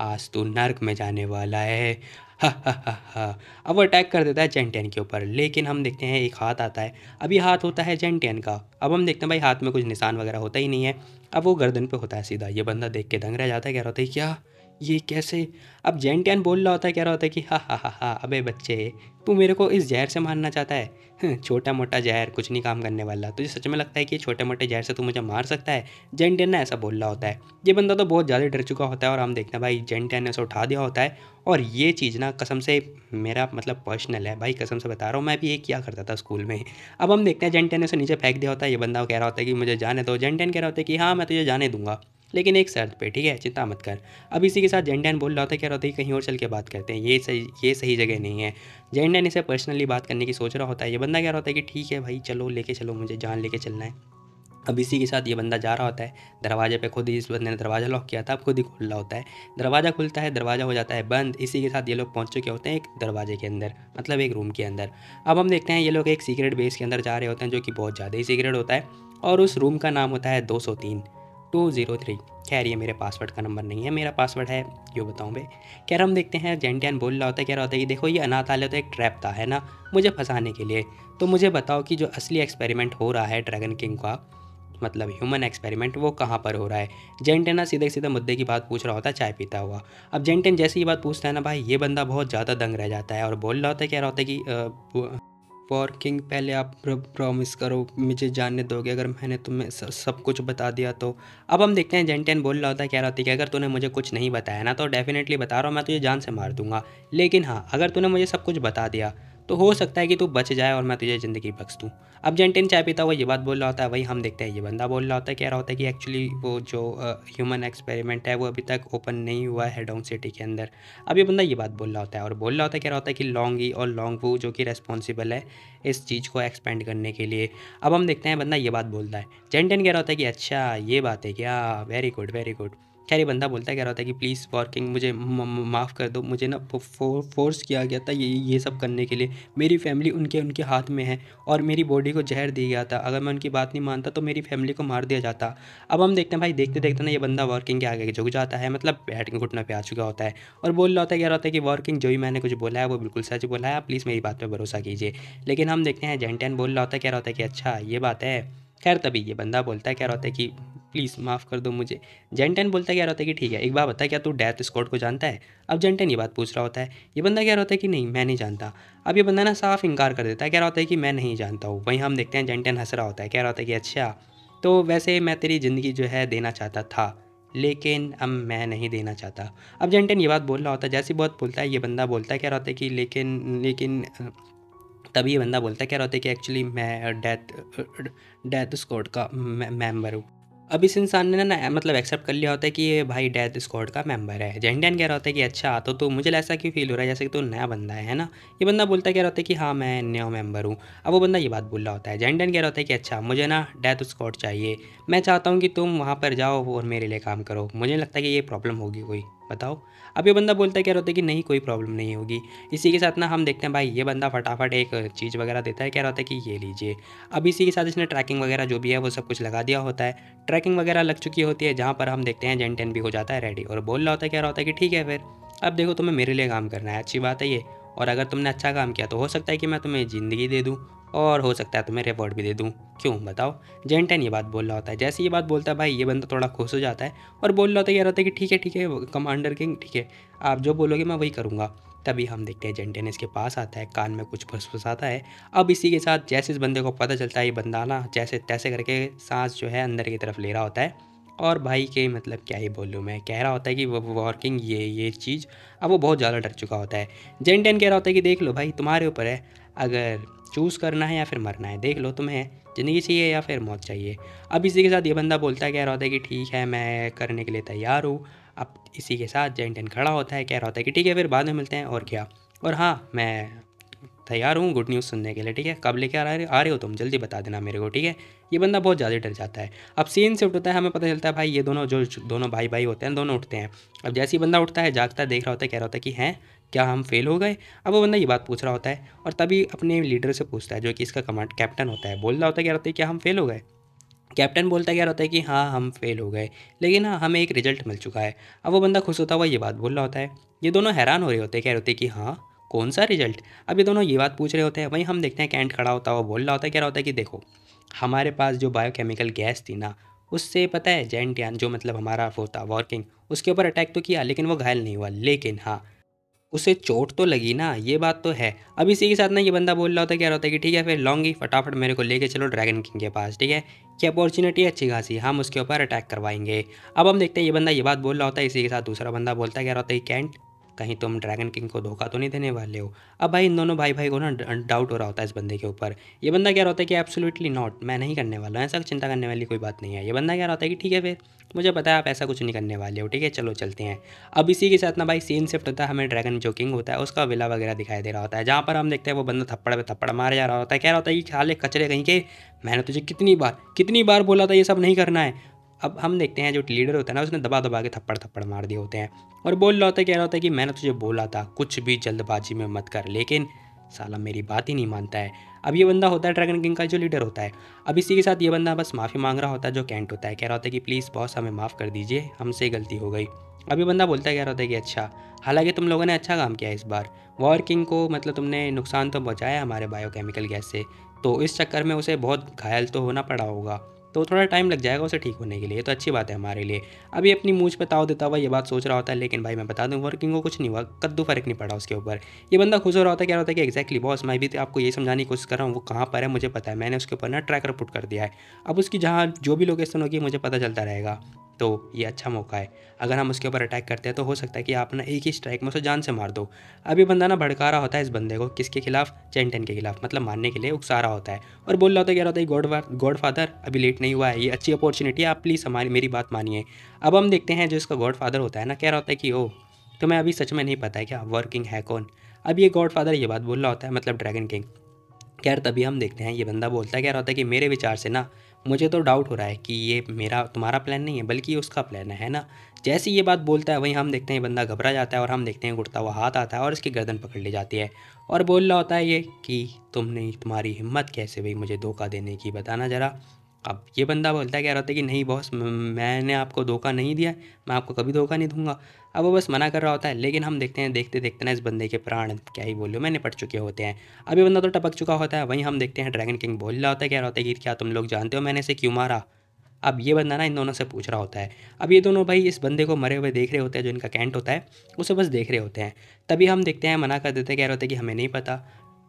आज तो नर्क में जाने वाला है। हा हा हा हा अब वो अटैक कर देता है जेंटियन के ऊपर, लेकिन हम देखते हैं एक हाथ आता है। अब ये हाथ होता है जेंटियन का। अब हम देखते हैं भाई हाथ में कुछ निशान वगैरह होता ही नहीं है, अब वो गर्दन पे होता है सीधा। ये बंदा देख के दंग रह जाता है, कह रहा होता है क्या ये कैसे। अब जेंटियन बोल रहा होता है, कह रहा होता है कि हा हा हा हा अबे बच्चे तू मेरे को इस जहर से मारना चाहता है, छोटा मोटा जहर कुछ नहीं काम करने वाला, तुझे सच में लगता है कि छोटे मोटे जहर से तू मुझे मार सकता है। जेंटियन ने ऐसा बोल रहा होता है। ये बंदा तो बहुत ज़्यादा डर चुका होता है और हम देखते हैं भाई जेंटियन ने उसे उठा दिया होता है। और ये चीज़ ना कसम से मेरा मतलब पर्सनल है भाई, कसम से बता रहा हूँ, मैं भी ये किया करता था स्कूल में। अब हम देखते हैं जेंटियन ने उसे नीचे फेंक दिया होता है। ये बंदा कह रहा होता है कि मुझे जाने दो। जेंटियन कह रहा होता है कि हाँ मैं तुझे जाने दूंगा लेकिन एक शर्त पे, ठीक है चिंता मत कर। अब इसी के साथ जेंटियन बोल रहा होता है, कह रहा होता है कहीं और चल के बात करते हैं, ये सही ये सही जगह नहीं है। जेंटियन इसे पर्सनली बात करने की सोच रहा होता है। ये बंदा कह रहा होता है कि ठीक है भाई चलो लेके चलो, मुझे जान लेके चलना है। अब इसी के साथ ये बंदा जा रहा होता है दरवाजे पे, खुद ही इस बंदे ने दरवाज़ा लॉक किया था, अब खुद ही खुल रहा होता है। दरवाज़ा खुलता है, दरवाज़ा हो जाता है बंद। इसी के साथ ये लोग पहुंच चुके होते हैं एक दरवाजे के अंदर, मतलब एक रूम के अंदर। अब हम देखते हैं ये लोग एक सीक्रेट बेस के अंदर जा रहे होते हैं जो कि बहुत ज़्यादा ही सीक्रेट होता है और उस रूम का नाम होता है दो सौ तीन टू जीरो थ्री। खैर ये मेरे पासवर्ड का नंबर नहीं है, मेरा पासवर्ड है यो बताऊँ भाई। खैर हम देखते हैं जेंटियन बोल रहा होता है, कह रहा होता है कि देखो ये अनाथालय तो एक ट्रैप था है ना मुझे फंसाने के लिए, तो मुझे बताओ कि जो असली एक्सपेरिमेंट हो रहा है ड्रैगन किंग का, मतलब ह्यूमन एक्सपेरिमेंट, वो कहाँ पर हो रहा है। जेंटियन ना सीधे सीधे मुद्दे की बात पूछ रहा होता है चाय पीता हुआ। अब जेंटियन जैसे ही बात पूछता है ना भाई ये बंदा बहुत ज़्यादा दंग रह जाता है और बोल रहा होता है, कह रहा होता है कि वॉर किंग पहले आप प्रॉमिस करो मुझे जानने दोगे, अगर मैंने तुम्हें सब कुछ बता दिया तो। अब हम देखते हैं जेंटियन बोल रहा होता है, कह रहा होता है कि अगर तूने मुझे कुछ नहीं बताया ना तो डेफिनेटली बता रहा हूँ मैं तुझे जान से मार दूंगा, लेकिन हाँ अगर तूने मुझे सब कुछ बता दिया तो हो सकता है कि तू बच जाए और मैं तुझे ज़िंदगी बख्श दूँ। अब जेंटियन चाय पीता हुआ ये बात बोल रहा होता है। वही हम देखते हैं ये बंदा बोल रहा होता है, कह रहा होता है कि एक्चुअली वो जो ह्यूमन एक्सपेरिमेंट है वो अभी तक ओपन नहीं हुआ है हेडोंग सिटी के अंदर। अब ये बंदा ये बात बोल रहा होता है और बोल रहा होता है, कह रहा होता है कि लॉन्गी और लॉन्गवू जो कि रेस्पॉन्सिबल है इस चीज़ को एक्सपेंड करने के लिए। अब हम देखते हैं बंदा ये बात बोलता है। जेंटियन कह रहा होता है कि अच्छा ये बात है क्या, वेरी गुड वेरी गुड। खैर ये बंदा बोलता है, कह रहा होता है कि प्लीज़ वॉर किंग मुझे माफ़ कर दो, मुझे ना फो, फोर्स किया गया था ये ये सब करने के लिए, मेरी फैमिली उनके उनके हाथ में है और मेरी बॉडी को जहर दिया गया था, अगर मैं उनकी बात नहीं मानता तो मेरी फैमिली को मार दिया जाता। अब हम देखते हैं भाई देखते देखते ना ये बंदा वॉर किंग के आगे झुक जाता है, मतलब बैठ के घुटना पे आ चुका होता है और बोल रहा होता है, कह रहा होता है कि वॉर किंग जो भी मैंने कुछ बोला है वो बिल्कुल सच बोला है, आप प्लीज़ मेरी बात पर भरोसा कीजिए। लेकिन हम देखते हैं जेंटियन बोल रहा होता है, कह रहा होता है कि अच्छा ये बात है। खैर तभी ये बंदा बोलता है, कह रहा होता है कि प्लीज़ माफ़ कर दो मुझे। जेंटियन बोलता है, कह रहा होता है कि ठीक है एक बार बता क्या तू डेथ स्क्वाड को जानता है। अब जेंटियन ये बात पूछ रहा होता है, ये बंदा कह रहा होता है कि नहीं मैं नहीं जानता। अब ये बंदा ना साफ इनकार कर देता है, कह रहा होता है कि मैं नहीं जानता हूँ। वहीं हम देखते हैं जेंटियन हंस रहा होता है, कह रहा होता है कि अच्छा तो वैसे मैं तेरी ज़िंदगी जो है देना चाहता था लेकिन अब मैं नहीं देना चाहता। अब जेंटियन ये बात बोल रहा होता है, जैसी बहुत बोलता है ये बंदा बोलता है, कह रहा होता है कि लेकिन लेकिन तभी ये बंदा बोलता है, कह रहा होता है कि एक्चुअली मैं डेथ डेथ स्क्वाड का मेंबर हूँ। अब इस इंसान ने ना मतलब एक्सेप्ट कर लिया होता है कि ये भाई डेथ स्क्वाड का मेंबर है। जेंटियन कह रहा होता है कि अच्छा तो तो मुझे ऐसा क्यों फील हो रहा है जैसे कि तो नया बंदा है है ना। ये बंदा बोलता है, कह रहा होता है कि हाँ मैं नया मेंबर हूँ। अब वो बंदा ये बात बोल रहा होता है, जेंटियन कह रहा होता है कि अच्छा मुझे ना डेथ स्क्वाड चाहिए, मैं चाहता हूँ कि तुम वहाँ पर जाओ और मेरे लिए काम करो, मुझे लगता है कि ये प्रॉब्लम होगी कोई बताओ। अब ये बंदा बोलता है, कह रहा होता है कि नहीं कोई प्रॉब्लम नहीं होगी। इसी के साथ ना हम देखते हैं भाई ये बंदा फटाफट एक चीज़ वगैरह देता है, कह रहा होता है कि ये लीजिए। अब इसी के साथ इसने ट्रैकिंग वगैरह जो भी है वो सब कुछ लगा दिया होता है, ट्रैकिंग वगैरह लग चुकी होती है, जहाँ पर हम देखते हैं जेंटियन भी हो जाता है रेडी और बोल रहा होता है, कह रहा होता है कि ठीक है फिर अब देखो तुम्हें मेरे लिए काम करना है, अच्छी बात है ये, और अगर तुमने अच्छा काम किया तो हो सकता है कि मैं तुम्हें ज़िंदगी दे दूँ और हो सकता है तुम्हें रिवॉर्ड भी दे दूँ, क्यों बताओ। जेंटियन ये बात बोल रहा होता है। जैसे ये बात बोलता है भाई ये बंदा थोड़ा खुश हो जाता है और बोल रहा होता है, कह रहा होता है कि ठीक है ठीक है कमांडर किंग, ठीक है आप जो बोलोगे मैं वही करूँगा। तभी हम देखते हैं जेंटियन इसके पास आता है, कान में कुछ फुसफुसाता है। अब इसी के साथ जैसे इस बंदे को पता चलता है, ये बंदा ना जैसे तैसे करके सांस जो है अंदर की तरफ ले रहा होता है और भाई के मतलब क्या ही बोलूँ मैं, कह रहा होता है कि वो वॉर किंग ये ये चीज़। अब वो बहुत ज़्यादा डर चुका होता है। जेंटियन कह रहा होता है कि देख लो भाई तुम्हारे ऊपर है, अगर चूज़ करना है या फिर मरना है, देख लो तुम्हें ज़िंदगी चाहिए या फिर मौत चाहिए। अब इसी के साथ ये बंदा बोलता है, कह रहा होता है कि ठीक है मैं करने के लिए तैयार हूँ। अब इसी के साथ जेंटियन खड़ा होता है, कह रहा होता है कि ठीक है फिर बाद में मिलते हैं और क्या, और हाँ मैं तैयार हूँ गुड न्यूज़ सुनने के लिए। ठीक है, कब लेके आ रहे आ रहे हो तुम, जल्दी बता देना मेरे को। ठीक है, ये बंदा बहुत ज़्यादा डर जाता है। अब सीन शिफ्ट होता है, हमें पता चलता है भाई ये दोनों जो दोनों भाई भाई होते हैं दोनों उठते हैं। अब जैसे ही बंदा उठता है, जागता है, देख रहा होता है, कह रहा होता है कि हैं क्या हम फेल हो गए। अब वो बंदा ये बात पूछ रहा होता है और तभी अपने लीडर से पूछता है जो कि इसका कमांड कैप्टन होता है। बोल रहा होता है, कह रहा होता है क्या हम फेल हो गए। कैप्टन बोलता क्या होता है कि हाँ हम फेल हो गए, लेकिन हाँ हमें एक रिजल्ट मिल चुका है। अब वो बंदा खुश होता हुआ ये बात बोल रहा होता है। ये दोनों हैरान हो रहे होते हैं, कह रहे होते कि हाँ कौन सा रिजल्ट। अब ये दोनों ये बात पूछ रहे होते हैं। वहीं हम देखते हैं कैंट खड़ा होता हुआ बोल रहा होता है, कह रहा होता है कि देखो हमारे पास जो बायोकेमिकल गैस थी ना, उससे पता है जेंटियन जो मतलब हमारा वो था वॉर्किंग, उसके ऊपर अटैक तो किया लेकिन वो घायल नहीं हुआ, लेकिन हाँ उसे चोट तो लगी ना, ये बात तो है। अब इसी के साथ ना ये बंदा बोल रहा होता है, कह रहा होता है कि ठीक है फिर लॉन्गी फटाफट मेरे को लेके चलो ड्रैगन किंग के पास। ठीक है, कि अपॉर्चुनिटी अच्छी खासी, हम उसके ऊपर अटैक करवाएंगे। अब हम देखते हैं ये बंदा ये बात बोल रहा होता है, इसी के साथ दूसरा बंदा बोलता है, कह रहा होता है कैंट कहीं तुम ड्रैगन किंग को धोखा तो नहीं देने वाले हो। अब भाई इन दोनों भाई भाई को ना डाउट हो रहा होता है इस बंदे के ऊपर। ये बंदा कह रहा होता है कि एब्सोल्युटली नॉट, मैं नहीं करने वाला हूँ, ऐसा चिंता करने वाली कोई बात नहीं है। ये बंदा कह रहा होता है कि ठीक है फिर मुझे पता है आप ऐसा कुछ नहीं करने वाले हो, ठीक है चलो चलते हैं। अब इसी के साथ ना भाई सीन शिफ्ट होता है, हमें ड्रैगन जो किंग होता है उसका विला वगैरह दिखाई दे रहा होता है, जहाँ पर हम देखते हैं वो बंदा थप्पड़ पे थप्पड़ मारे जा रहा होता है, कह रहा होता है कि खाले कचरे कहीं के, मैंने तुझे कितनी बार कितनी बार बोला था ये सब नहीं करना है। अब हम देखते हैं जो लीडर होता है ना उसने दबा दबा के थप्पड़ थप्पड़ मार दिए होते हैं और बोल रहा होता है, कह रहा होता है कि मैंने तुझे बोला था कुछ भी जल्दबाजी में मत कर, लेकिन साला मेरी बात ही नहीं मानता है। अब ये बंदा होता है ड्रैगन किंग का जो लीडर होता है। अब इसी के साथ ये बंदा बस माफ़ी मांग रहा होता है जो कैंट होता है, कह रहा होता है कि प्लीज़ बॉस हमें माफ़ कर दीजिए, हमसे गलती हो गई। अब ये बंदा बोलता है, कह रहा होता है कि अच्छा हालांकि तुम लोगों ने अच्छा काम किया इस बार, वॉर किंग को मतलब तुमने नुकसान तो पहुँचाया हमारे बायोकेमिकल गैस से, तो इस चक्कर में उसे बहुत घायल तो होना पड़ा होगा, तो थोड़ा टाइम लग जाएगा उसे ठीक होने के लिए, तो अच्छी बात है हमारे लिए। अभी अपनी मूंछ पे ताव देता हुआ ये बात सोच रहा होता है, लेकिन भाई मैं बता दूं वर्किंग को कुछ नहीं हुआ, कद्दू फर्क नहीं पड़ा उसके ऊपर। ये बंदा खुश हो रहा होता है, कह रहा होता है कि एक्जैक्टली बॉस मैं भी तो आपको यही समझाने की कोशिश कर रहा हूँ, वो कहाँ पर है मुझे पता है, मैंने उसके ऊपर ना ट्रैकर पुट कर दिया है, अब उसकी जहाँ जो भी लोकेशन होगी मुझे पता चलता रहेगा, तो ये अच्छा मौका है, अगर हम उसके ऊपर अटैक करते हैं तो हो सकता है कि आप ना एक ही स्ट्राइक में उसे जान से मार दो। अभी बंदा ना भड़का रहा होता है इस बंदे को, किसके खिलाफ, चेंटन के खिलाफ, मतलब मारने के लिए उकसा रहा होता है और बोल रहा होता है, कह रहा होता है गॉड गॉड फादर अभी लेट नहीं हुआ है, ये अच्छी अपॉर्चुनिटी है, आप प्लीज़ हमारी मेरी बात मानिए। अब हम देखते हैं जो इसका गॉड फादर होता है ना, कह रहा होता है कि ओ तुम्हें अभी सच में नहीं पता है क्या वर्किंग है कौन। अब ये गॉड फादर ये बात बोल रहा होता है मतलब ड्रैगन किंग। खैर तभी हम देखते हैं ये बंदा बोलता है, कह रहा होता है कि मेरे विचार से ना मुझे तो डाउट हो रहा है कि ये मेरा तुम्हारा प्लान नहीं है बल्कि उसका प्लान है ना। जैसे ये बात बोलता है वहीं हम देखते हैं बंदा घबरा जाता है और हम देखते हैं घुटता हुआ हाथ आता है और इसकी गर्दन पकड़ ली जाती है और बोल रहा होता है ये कि तुमने तुम्हारी हिम्मत कैसे हुई मुझे धोखा देने की, बताना ज़रा। अब ये बंदा बोलता है, कह रहा था कि नहीं बॉस मैंने आपको धोखा नहीं दिया, मैं आपको कभी धोखा नहीं दूंगा। अब वो बस मना कर रहा होता है, लेकिन हम देखते हैं देखते देखते ना इस बंदे के प्राण क्या ही बोलूँ मैं निपट चुके होते हैं। अब ये बंदा तो टपक चुका होता है, वहीं हम देखते हैं ड्रैगन किंग बोल रहा होता है, कह रहा होता है कि क्या तुम लोग जानते हो मैंने इसे क्यों मारा। अब ये बंदा ना इन दोनों से पूछ रहा होता है। अब ये दोनों भाई इस बंदे को मरे हुए देख रहे होते हैं, जो इनका कैंट होता है उसे बस देख रहे होते हैं। तभी हम देखते हैं मना कर देते, कह रहे होते कि हमें नहीं पता।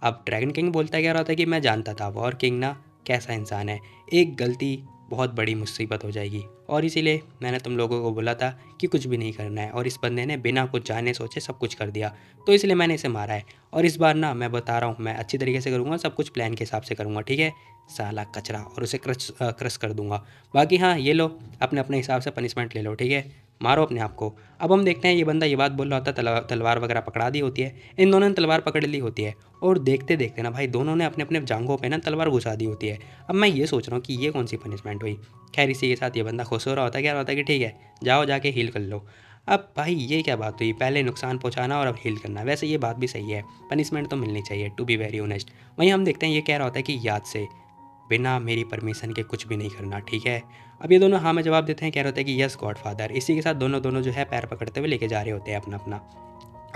अब ड्रैगन किंग बोलता है, कह रहा होता है कि मैं जानता था वॉर किंग ना कैसा इंसान है, एक गलती बहुत बड़ी मुसीबत हो जाएगी और इसीलिए मैंने तुम लोगों को बोला था कि कुछ भी नहीं करना है, और इस बंदे ने बिना कुछ जाने सोचे सब कुछ कर दिया, तो इसलिए मैंने इसे मारा है, और इस बार ना मैं बता रहा हूँ मैं अच्छी तरीके से करूँगा, सब कुछ प्लान के हिसाब से करूँगा। ठीक है साला कचरा, और उसे क्रश क्रश कर दूँगा। बाकी हाँ ये लो अपने अपने हिसाब से पनिशमेंट ले लो, ठीक है मारो अपने आप को। अब हम देखते हैं ये बंदा ये बात बोल रहा होता है, तलवार तलवार वगैरह पकड़ा दी होती है, इन दोनों ने तलवार पकड़ ली होती है और देखते देखते ना भाई दोनों ने अपने अपने जांघों पे ना तलवार घुसा दी होती है। अब मैं ये सोच रहा हूँ कि ये कौन सी पनिशमेंट हुई। खैर इसी के साथ ये बंदा खुश हो रहा होता है, कह रहा होता है कि ठीक है जाओ जाके हील कर लो। अब भाई ये क्या बात हुई, पहले नुकसान पहुंचाना और अब हील करना, वैसे ये बात भी सही है, पनिशमेंट तो मिलनी चाहिए टू बी वेरी ऑनेस्ट। वहीं हम देखते हैं ये कह रहा होता है कि याद से बिना मेरी परमिशन के कुछ भी नहीं करना, ठीक है। अब ये दोनों हाँ में जवाब देते हैं, कह रहे होते हैं कि यस गॉड फादर। इसी के साथ दोनों दोनों जो है पैर पकड़ते हुए लेके जा रहे होते हैं अपना अपना।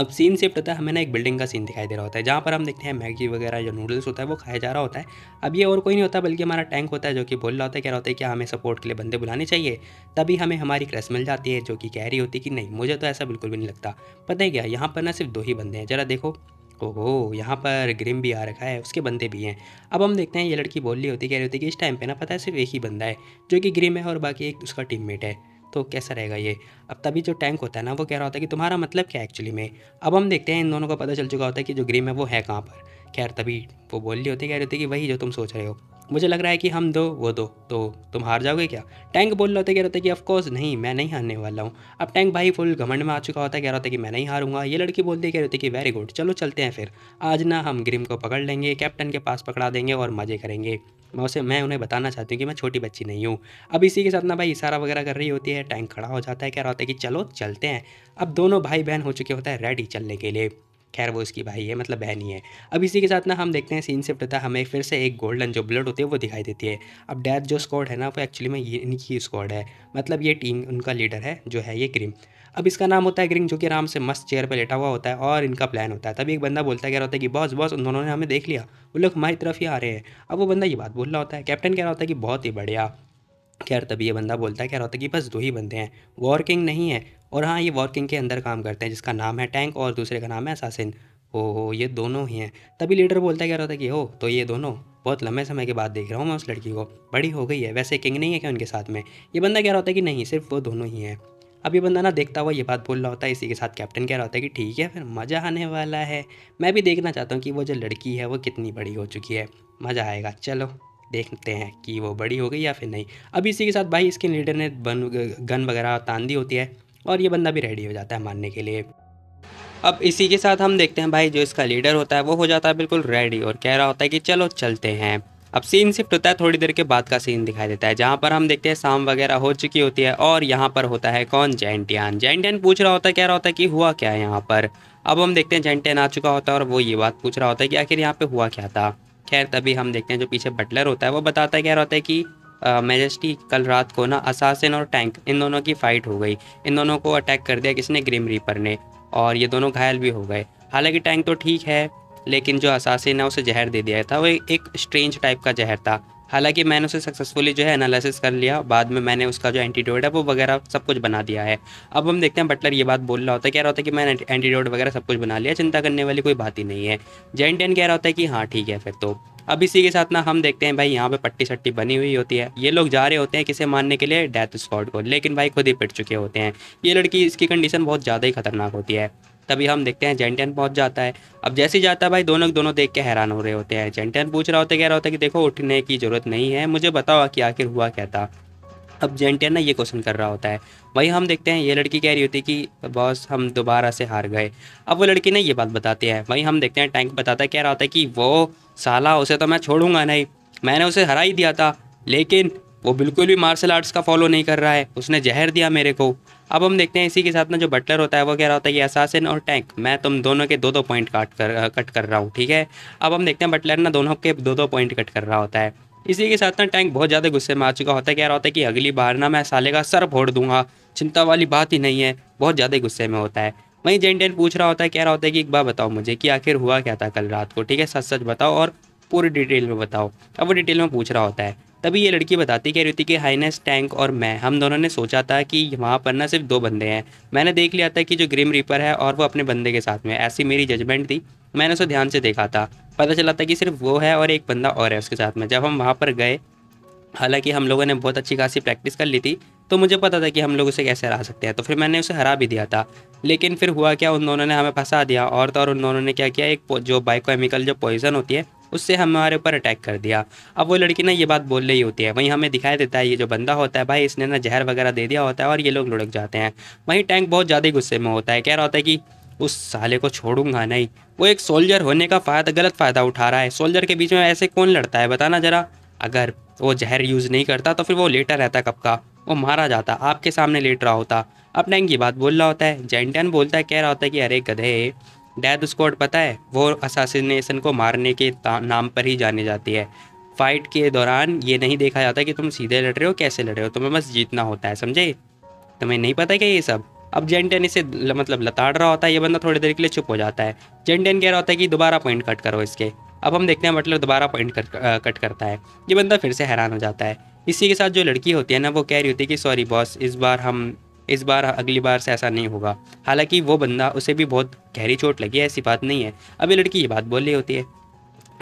अब सीन शिफ्ट होता है, हमें ना एक बिल्डिंग का सीन दिखाई दे रहा होता है, जहाँ पर हम देखते हैं मैगी वगैरह जो नूडल्स होता है वो खाया जा रहा होता है। अब ये और कोई नहीं होता बल्कि हमारा टैंक होता है, जो कि बोल रहा होता है, कह रहा होता है कि हमें सपोर्ट के लिए बंदे बुलाने चाहिए। तभी हमें हमारी क्रश मिल जाती है, जो कि कह रही होती है कि नहीं मुझे तो ऐसा बिल्कुल भी नहीं लगता। पता है क्या, यहाँ पर ना सिर्फ दो ही बंदे हैं, जरा देखो। ओहो यहाँ पर ग्रिम भी आ रखा है, उसके बंदे भी हैं। अब हम देखते हैं ये लड़की बोल रही होती, कह रही होती कि इस टाइम पे ना पता है सिर्फ एक ही बंदा है जो कि ग्रिम है और बाकी एक उसका टीममेट है, तो कैसा रहेगा ये। अब तभी जो टैंक होता है ना वो कह रहा होता है कि तुम्हारा मतलब क्या है एक्चुअली में। अब हम देखते हैं इन दोनों को पता चल चुका होता है कि जो ग्रिम है वो है कहाँ पर। खैर तभी वो बोल रही होती, कह रही होती कि वही जो तुम सोच रहे हो। मुझे लग रहा है कि हम दो वो दो, तो तुम हार जाओगे क्या? टैंक बोल रहा होता है, कह रहा होता है कि ऑफकोर्स नहीं, मैं नहीं हारने वाला हूँ। अब टैंक भाई फुल घमंड में आ चुका होता है, कह रहा होता है कि मैं नहीं हारूंगा। ये लड़की बोलती है, कह रही होती है कि वेरी गुड, चलो चलते हैं फिर, आज ना हम ग्रिम को पकड़ लेंगे, कैप्टन के पास पकड़ा देंगे और मज़े करेंगे। मैं उसे मैं उन्हें बताना चाहती हूँ कि मैं छोटी बच्ची नहीं हूँ। अब इसी के साथ ना भाई इशारा वगैरह कर रही होती है, टैंक खड़ा हो जाता है, कह रहा होता है कि चलो चलते हैं। अब दोनों भाई बहन हो चुके होता है रेडी चलने के लिए। खैर वो इसकी भाई है, मतलब बहन ही है। अब इसी के साथ ना हम देखते हैं सीन शिफ्ट होता है, हमें फिर से एक गोल्डन जो ब्लड होती है वो दिखाई देती है। अब डेथ जो स्क्वाड है ना वो एक्चुअली में ये इनकी स्क्वाड है, मतलब ये टीम उनका लीडर है जो है ये ग्रिम। अब इसका नाम होता है ग्रिम, जो कि आराम से मस्त चेयर पर लेटा हुआ होता है और इनका प्लान होता है। तभी एक बंदा बोलता है, कह रहा होता है कि बॉस बॉस उन दोनों ने हमें देख लिया, वो लोग हमारी तरफ ही आ रहे हैं। अब वो बंदा ये बात बोल रहा होता है, कैप्टन कह रहा होता है कि बहुत ही बढ़िया। खैर तभी ये बंदा बोलता है, कह रहा होता है कि बस दो ही बंदे हैं, वॉर किंग नहीं है, और हाँ ये वॉर किंग के अंदर काम करते हैं, जिसका नाम है टैंक और दूसरे का नाम है असासिन। ओहो ये दोनों ही हैं। तभी लीडर बोलता है, कह रहा होता है कि हो तो ये दोनों, बहुत लंबे समय के बाद देख रहा हूँ मैं उस लड़की को, बड़ी हो गई है, वैसे किंग नहीं है क्या उनके साथ में? ये बंदा कह रहा होता है कि नहीं, सिर्फ वो दोनों ही हैं। अब ये बंदा ना देखता हुआ ये बात बोल रहा होता है। इसी के साथ कैप्टन कह रहा होता है कि ठीक है फिर मज़ा आने वाला है, मैं भी देखना चाहता हूँ कि वो जो लड़की है वो कितनी बड़ी हो चुकी है, मज़ा आएगा, चलो देखते हैं कि वो बड़ी हो गई या फिर नहीं। अब इसी के साथ भाई इसके लीडर ने गन वगैरह तान दी होती है और ये बंदा भी रेडी हो जाता है मारने के लिए। अब इसी के साथ हम देखते हैं भाई जो इसका लीडर होता है वो हो जाता है बिल्कुल रेडी और कह रहा होता है कि चलो चलते हैं। अब सीन शिफ्ट होता है, थोड़ी देर के बाद का सीन दिखाई देता है जहाँ पर हम देखते हैं शाम वगैरह हो चुकी होती है और यहाँ पर होता है कौन, जेंटियन। जेंटियन पूछ रहा होता है, कह रहा होता है कि हुआ क्या है यहाँ पर। अब हम देखते हैं जेंटियन आ चुका होता है और वो ये बात पूछ रहा होता है कि आखिर यहाँ पर हुआ क्या था। खैर तभी हम देखते हैं जो पीछे बटलर होता है वो बताता है, कह रहा होता है कि मैजेस्टी कल रात को ना असासिन और टैंक इन दोनों की फ़ाइट हो गई, इन दोनों को अटैक कर दिया किसने, ग्रिम रीपर ने, और ये दोनों घायल भी हो गए। हालांकि टैंक तो ठीक है लेकिन जो असासिन है उसे जहर दे दिया था, वो एक स्ट्रेंज टाइप का जहर था। हालांकि मैंने उसे सक्सेसफुली जो है एनालिसिस कर लिया, बाद में मैंने उसका जो एंटीडोट है वो वगैरह सब कुछ बना दिया है। अब हम देखते हैं बटलर ये बात बोल रहा होता है, कह रहा होता है कि मैंने एंटीडोट वगैरह सब कुछ बना लिया, चिंता करने वाली कोई बात ही नहीं है। जेंटियन कह रहा होता है कि हाँ ठीक है फिर तो। अब इसी के साथ ना हम देखते हैं भाई यहाँ पे पट्टी सट्टी बनी हुई होती है, ये लोग जा रहे होते हैं किसे मारने के लिए, डेथ स्क्वाड को, लेकिन भाई खुद ही पिट चुके होते हैं। ये लड़की, इसकी कंडीशन बहुत ज़्यादा ही खतरनाक होती है। तभी हम देखते हैं जेंटियन पहुँच जाता है। अब जैसे ही जाता है भाई दोनों दोनों देख के हैरान हो रहे होते हैं। जेंटियन पूछ रहा होता है, कह रहा होता है कि देखो उठने की ज़रूरत नहीं है, मुझे बताओ कि आखिर हुआ क्या था। अब जेंटियन ना ये क्वेश्चन कर रहा होता है। वही हम देखते हैं ये लड़की कह रही होती है कि बॉस हम दोबारा से हार गए। अब वो लड़की ने ये बात बताती है। वही हम देखते हैं टैंक बताता है, कह रहा होता है कि वो साला, उसे तो मैं छोड़ूंगा नहीं, मैंने उसे हरा ही दिया था, लेकिन वो बिल्कुल भी मार्शल आर्ट्स का फॉलो नहीं कर रहा है, उसने जहर दिया मेरे को। अब हम देखते हैं इसी के साथ ना जो बटलर होता है वो कह रहा होता है कि असासिन और टैंक, मैं तुम दोनों के दो दो पॉइंट काट कर कट कर रहा हूँ, ठीक है। अब हम देखते हैं बटलर ना दोनों के दो दो पॉइंट कट कर रहा होता है। इसी के साथ ना टैंक बहुत ज़्यादा गुस्से में आ चुका होता है, कह रहा होता है कि अगली बार ना मैं साले का सर फोड़ दूंगा, चिंता वाली बात ही नहीं है, बहुत ज़्यादा गुस्से में होता है। वहीं जेंटियन पूछ रहा होता है, कह रहा होता है कि एक बार बताओ मुझे कि आखिर हुआ क्या था कल रात को, ठीक है, सच सच बताओ और पूरी डिटेल में बताओ। अब वो डिटेल में पूछ रहा होता है। तभी ये लड़की बताती, कह रही थी कि हाइनेस टैंक और मैं, हम दोनों ने सोचा था कि वहाँ पर ना सिर्फ दो बंदे हैं, मैंने देख लिया था कि जो ग्रिम रीपर है और वो अपने बंदे के साथ में, ऐसी मेरी जजमेंट थी, मैंने उसे ध्यान से देखा था, पता चला था कि सिर्फ वो है और एक बंदा और है उसके साथ में। जब हम वहाँ पर गए, हालांकि हम लोगों ने बहुत अच्छी खासी प्रैक्टिस कर ली थी, तो मुझे पता था कि हम लोग उसे कैसे हरा सकते हैं, तो फिर मैंने उसे हरा भी दिया था। लेकिन फिर हुआ क्या, उन दोनों ने हमें फंसा दिया, और तो और उन दोनों ने क्या किया, एक जो बायोकेमिकल जो पॉइज़न होती है उससे हमारे ऊपर अटैक कर दिया। अब वो लड़की ना ये बात बोल रही होती है। वहीं हमें दिखाई देता है ये जो बंदा होता है भाई इसने ना जहर वगैरह दे दिया होता है और ये लोग लुढ़क जाते हैं। वहीं टैंक बहुत ज़्यादा गुस्से में होता है, कह रहा होता है कि उस साले को छोड़ूंगा नहीं, वो एक सोल्जर होने का फ़ायदा गलत फ़ायदा उठा रहा है, सोल्जर के बीच में ऐसे कौन लड़ता है बताना ज़रा, अगर वो जहर यूज़ नहीं करता तो फिर वो लेटा रहता, कब का वो मारा जाता, आपके सामने लेट रहा होता। अब टैंक ये बात बोल रहा होता है। जेंटियन बोलता है, कह रहा होता है कि अरे गधे, डेथ स्क्वाड पता है वो असासिनेशन को मारने के नाम पर ही जानी जाती है, फाइट के दौरान ये नहीं देखा जाता कि तुम सीधे लड़ रहे हो कैसे लड़ रहे हो, तुम्हें बस जीतना होता है, समझे, तुम्हें नहीं पता क्या ये सब। अब जेंटियन इसे ल, मतलब लताड़ रहा होता है। ये बंदा थोड़ी देर के लिए चुप हो जाता है। जेंटियन कह रहा होता है कि दोबारा पॉइंट कट करो इसके। अब हम देखते हैं मतलब दोबारा पॉइंट कट कट करता है। ये बंदा फिर से हैरान हो जाता है। इसी के साथ जो लड़की होती है ना वो कह रही होती है कि सॉरी बॉस, इस बार हम इस बार अगली बार से ऐसा नहीं होगा। हालांकि वो बंदा, उसे भी बहुत गहरी चोट लगी है, ऐसी बात नहीं है। अब ये लड़की ये बात बोल रही होती है।